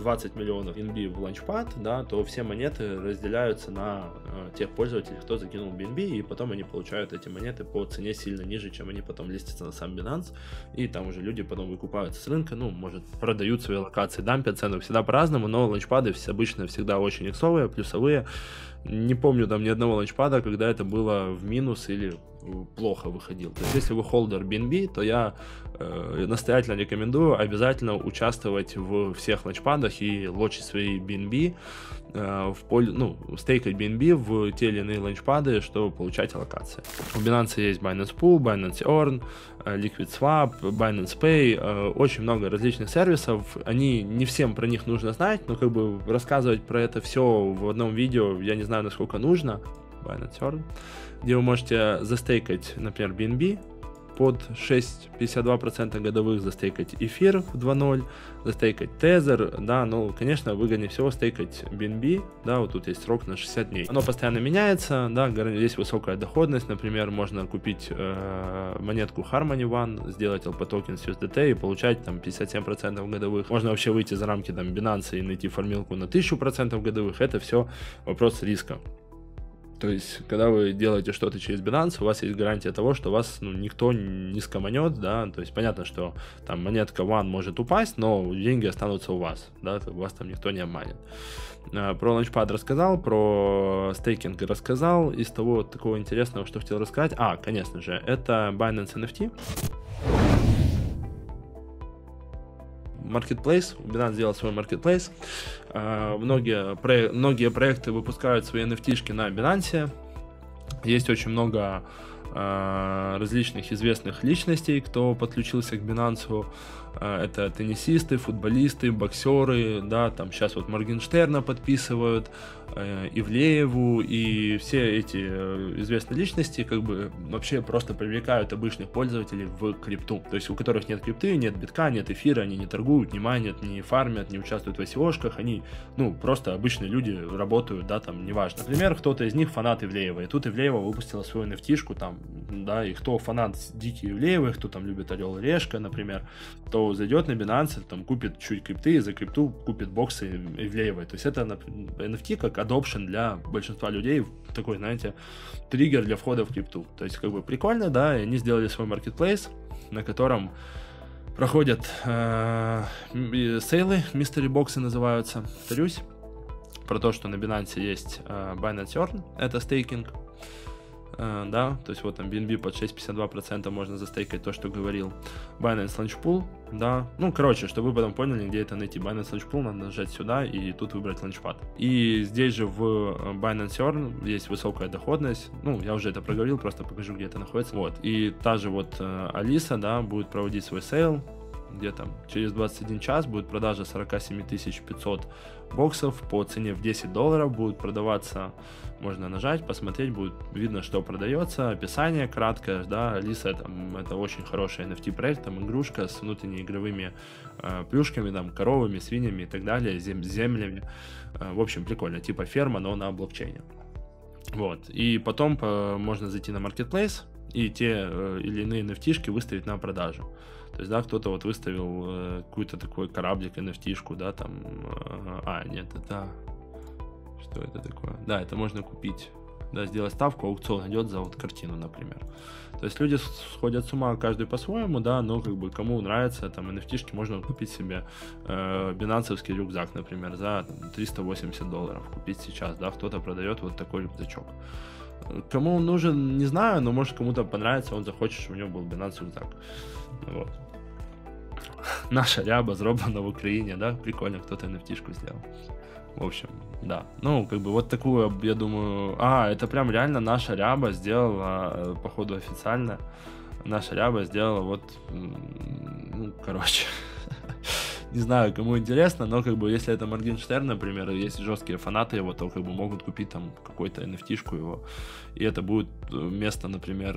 двадцать миллионов би эн би в Launchpad, да, то все монеты разделяются на э, тех пользователей, кто закинул би эн би, и потом они получают эти монеты по цене сильно ниже, чем они потом листятся на сам Binance, и там уже люди потом выкупаются с рынка, ну, может, продают свои локации, дампят цену, всегда по-разному, но лаунчпады обычно всегда очень иксовые, плюсовые. Не помню там ни одного лаунчпада, когда это было в минус или плохо выходил. То есть, если вы холдер би эн би, то я э, настоятельно рекомендую обязательно участвовать в всех лаунчпадах и лочить свои би эн би, э, в поле, ну, стейкать би эн би в те или иные лаунчпады, чтобы получать аллокации. У Binance есть Binance Pool, Binance Earn, Liquid Swap, Binance Pay, э, очень много различных сервисов. Они не всем про них нужно знать, но как бы рассказывать про это все в одном видео я не знаю, насколько нужно. Binance Earn, где вы можете застейкать, например, би эн би под шесть целых пятьдесят два сотых процента годовых, застейкать эфир в два ноль, застейкать тезер, да, ну, конечно, выгоднее всего стейкать би эн би, да, вот тут есть срок на шестьдесят дней. Оно постоянно меняется, да, здесь высокая доходность, например, можно купить э, монетку Harmony One, сделать эл пи токен с ю эс ди ти и получать там пятьдесят семь процентов годовых. Можно вообще выйти за рамки там Binance и найти формилку на тысячу процентов годовых, это все вопрос риска. То есть, когда вы делаете что-то через Binance, у вас есть гарантия того, что вас, ну, никто не скоманет, да, то есть понятно, что там монетка One может упасть, но деньги останутся у вас, да, вас там никто не обманет. Про Launchpad рассказал, про стейкинг рассказал, из того такого интересного, что хотел рассказать, а, конечно же, это Binance эн эф ти. Marketplace, Binance сделал свой Marketplace, многие, многие проекты выпускают свои эн эф ти-шки на Binance, Есть очень много э, различных известных личностей, кто подключился к Binance. Это теннисисты, футболисты, боксеры, да, там сейчас вот Моргенштерна подписывают, э, Ивлееву, и все эти известные личности как бы вообще просто привлекают обычных пользователей в крипту, то есть у которых нет крипты, нет битка, нет эфира, они не торгуют, не майнят, не фармят, не участвуют в ай си о-шках, они, ну, просто обычные люди работают, да, там, неважно. Например, кто-то из них фанат Ивлеева, и тут Ивлеева выпустила свою эн эф ти-шку, там, да, и кто фанат дикий Ивлеевых, кто там любит Орел и Решка, например, то зайдет на Binance, там купит чуть крипты и за крипту купит боксы Ивлеевой. То есть это эн эф ти как adoption для большинства людей, такой, знаете, триггер для входа в крипту. То есть как бы прикольно, да, и они сделали свой marketplace, на котором проходят э, сейлы, mystery боксы называются. Повторюсь про то, что на Binance есть э, Binance Earn, это стейкинг. Uh, да, то есть вот там би эн би под шесть целых пятьдесят два сотых процента можно застейкать, то, что говорил. Binance Launchpool, да, ну, короче, чтобы вы потом поняли, где это найти. Binance Launchpool надо нажать сюда и тут выбрать Launchpad. И здесь же в Binance Earn есть высокая доходность, ну, я уже это проговорил, просто покажу, где это находится. Вот, и та же вот Алиса, да, будет проводить свой сейл, где там через двадцать один час будет продажа сорок семь тысяч пятьсот боксов по цене в десять долларов, будут продаваться, можно нажать, посмотреть, будет видно, что продается, описание краткое, да, Алиса, там, это очень хороший эн эф ти проект, там игрушка с внутреннеигровыми э, плюшками, там, коровами, свиньями и так далее, зем, землями, э, в общем, прикольно, типа ферма, но на блокчейне. Вот, и потом по, можно зайти на Marketplace и те э, или иные эн эф ти-шки выставить на продажу. То есть, да, кто-то вот выставил э, какой-то такой кораблик, эн эф ти-шку, да, там, э, а, нет, это, что это такое? Да, это можно купить, да, сделать ставку, аукцион идет за вот картину, например. То есть люди сходят с ума, каждый по-своему, да, но как бы кому нравится, там, эн эф ти-шки, можно купить себе э, бинансовский рюкзак, например, за там, триста восемьдесят долларов купить сейчас, да, кто-то продает вот такой рюкзачок. Кому он нужен, не знаю, но может кому-то понравится, он захочет, чтобы у него был Binance рюкзак. Вот. Наша ряба зроблена в Украине, да, прикольно, кто-то эн эф ти-шку сделал. В общем, да, ну, как бы вот такую, я думаю, а, это прям реально наша ряба сделала, походу официально, наша ряба сделала вот, ну, короче... Не знаю, кому интересно, но как бы если это Моргенштерн, например, и есть жесткие фанаты его, то как бы могут купить там какой-то эн эф ти-шку его, и это будет место, например,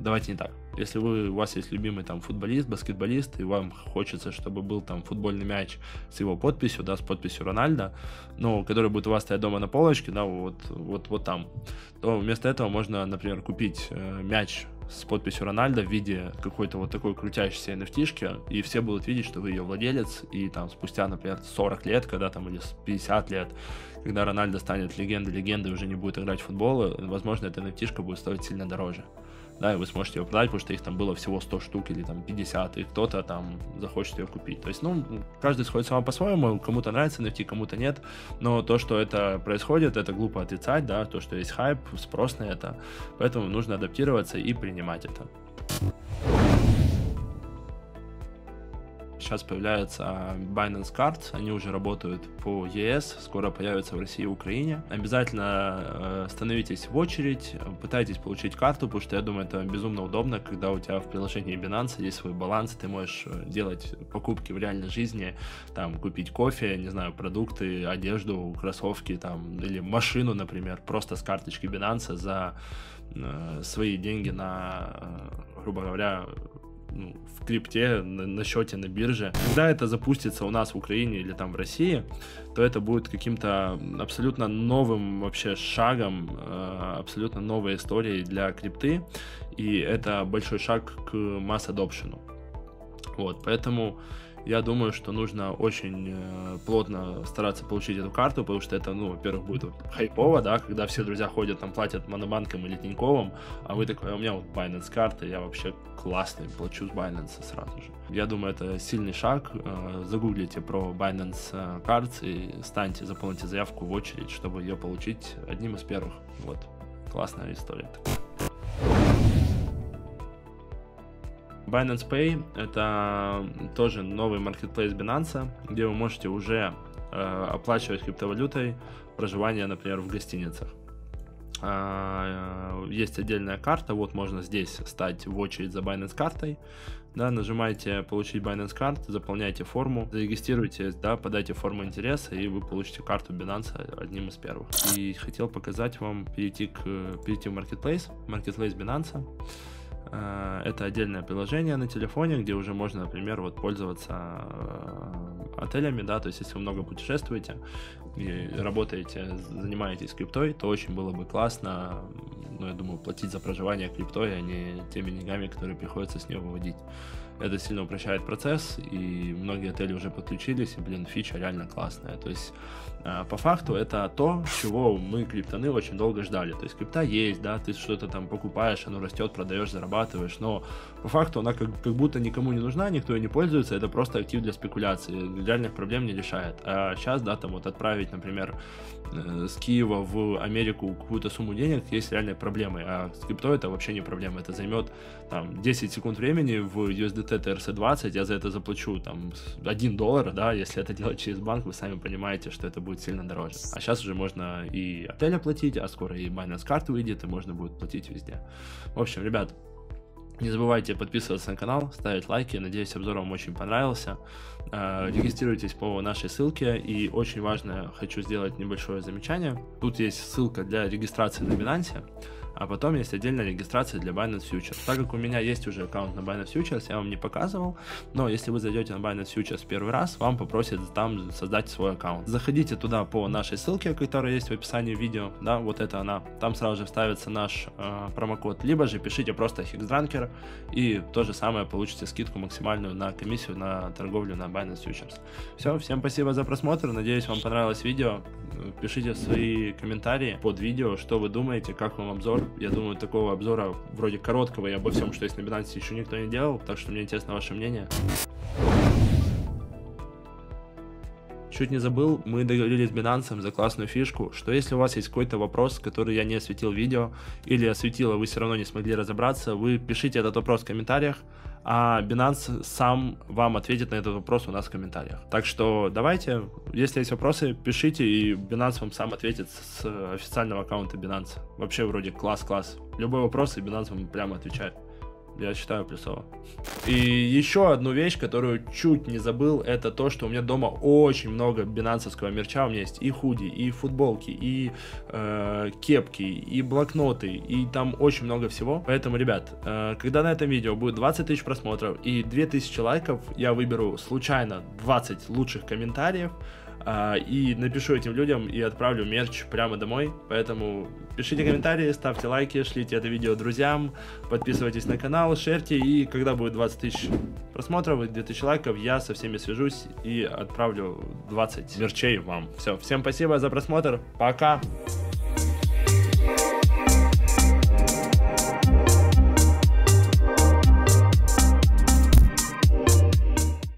давайте не так, если вы, у вас есть любимый там футболист, баскетболист, и вам хочется, чтобы был там футбольный мяч с его подписью, да, с подписью Рональда, ну, который будет у вас стоять дома на полочке, да, вот, вот, вот там, то вместо этого можно, например, купить мяч с подписью Рональда в виде какой-то вот такой крутящейся эн эф ти-шки, и все будут видеть, что вы ее владелец, и там спустя, например, сорок лет, когда там, или пятьдесят лет, когда Рональдо станет легендой-легендой, уже не будет играть в футбол, возможно, эта эн эф ти-шка будет стоить сильно дороже. Да, и вы сможете ее продать, потому что их там было всего сто штук или там пятьдесят, и кто-то там захочет ее купить. То есть, ну, каждый сходит сам по-своему, кому-то нравится эн эф ти, кому-то нет, но то, что это происходит, это глупо отрицать, да, то, что есть хайп, спрос на это, поэтому нужно адаптироваться и принимать это. Сейчас появляется Binance Card, они уже работают по ЕС, скоро появятся в России и Украине. Обязательно становитесь в очередь, пытайтесь получить карту, потому что я думаю, это безумно удобно, когда у тебя в приложении Binance есть свой баланс, ты можешь делать покупки в реальной жизни, там купить кофе, не знаю, продукты, одежду, кроссовки, там, или машину, например, просто с карточки Binance за свои деньги на, грубо говоря, в крипте, на счете, на бирже. Когда это запустится у нас в Украине или там в России, то это будет каким-то абсолютно новым вообще шагом, абсолютно новой историей для крипты, и это большой шаг к масс-адопшену. Вот, поэтому я думаю, что нужно очень плотно стараться получить эту карту, потому что это, ну, во-первых, будет хайпово, да, когда все друзья ходят, там, платят Монобанком или Тиньковым, а вы такой, у меня вот Binance карта, я вообще классный, плачу с Binance сразу же. Я думаю, это сильный шаг, загуглите про Binance Cards и станьте, заполните заявку в очередь, чтобы ее получить одним из первых. Вот, классная история. Binance Pay – это тоже новый маркетплейс Binance, где вы можете уже э, оплачивать криптовалютой проживание, например, в гостиницах. есть отдельная карта, вот можно здесь стать в очередь за Binance картой, да, нажимаете «Получить Binance Card», заполняйте форму, зарегистрируйтесь, да, подайте форму интереса, и вы получите карту Binance одним из первых. И хотел показать вам, перейти, к, перейти в Marketplace, Marketplace Binance. Это отдельное приложение на телефоне, где уже можно, например, вот пользоваться отелями, да, то есть если вы много путешествуете и работаете, занимаетесь криптой, то очень было бы классно, ну, я думаю, платить за проживание криптой, а не теми деньгами, которые приходится с нее выводить. Это сильно упрощает процесс, и многие отели уже подключились, и, блин, фича реально классная. То есть, по факту, это то, чего мы, криптоны, очень долго ждали. То есть, крипта есть, да, ты что-то там покупаешь, оно растет, продаешь, зарабатываешь, но по факту она как, как будто никому не нужна, никто ее не пользуется, это просто актив для спекуляции, реальных проблем не решает. А сейчас, да, там вот отправить, например, с Киева в Америку какую-то сумму денег, есть реальные проблемы, а с криптой это вообще не проблема, это займет там десять секунд времени в ю эс ди ти ти эр экс двадцать, я за это заплачу там один доллар, да, если это делать через банк, вы сами понимаете, что это будет сильно дороже. А сейчас уже можно и отель оплатить, а скоро и Binance Card выйдет, и можно будет платить везде. В общем, ребят, не забывайте подписываться на канал, ставить лайки, надеюсь, обзор вам очень понравился. Регистрируйтесь по нашей ссылке, и очень важно, хочу сделать небольшое замечание. Тут есть ссылка для регистрации на Binance, а потом есть отдельная регистрация для Binance Futures. Так как у меня есть уже аккаунт на Binance Futures, я вам не показывал, но если вы зайдете на Binance Futures первый раз, вам попросят там создать свой аккаунт. Заходите туда по нашей ссылке, которая есть в описании видео, да, вот это она, там сразу же вставится наш э, промокод, либо же пишите просто Hexdrunker, и то же самое получите скидку максимальную на комиссию на торговлю на Binance Futures. Все, всем спасибо за просмотр, надеюсь, вам понравилось видео, пишите свои комментарии под видео, что вы думаете, как вам обзор. Я думаю, такого обзора, вроде короткого, и обо всем, что есть на Binance, еще никто не делал, так что мне интересно ваше мнение. Чуть не забыл, мы договорились с Binance за классную фишку, что если у вас есть какой-то вопрос, который я не осветил в видео, или осветил, а вы все равно не смогли разобраться, вы пишите этот вопрос в комментариях, а Binance сам вам ответит на этот вопрос у нас в комментариях. Так что давайте, если есть вопросы, пишите, и Binance вам сам ответит с официального аккаунта Binance. Вообще вроде класс-класс. Любой вопрос, и Binance вам прямо отвечает. Я считаю плюсово. И еще одну вещь, которую чуть не забыл, это то, что у меня дома очень много бинансовского мерча. У меня есть и худи, и футболки, и э, кепки, и блокноты, и там очень много всего. Поэтому, ребят, э, когда на этом видео будет двадцать тысяч просмотров и две тысячи лайков, я выберу случайно двадцать лучших комментариев э, и напишу этим людям и отправлю мерч прямо домой. Поэтому пишите комментарии, ставьте лайки, шлите это видео друзьям, подписывайтесь на канал, шерьте, и когда будет двадцать тысяч просмотров и две тысячи лайков, я со всеми свяжусь и отправлю двадцать мерчей вам. Все, всем спасибо за просмотр, пока!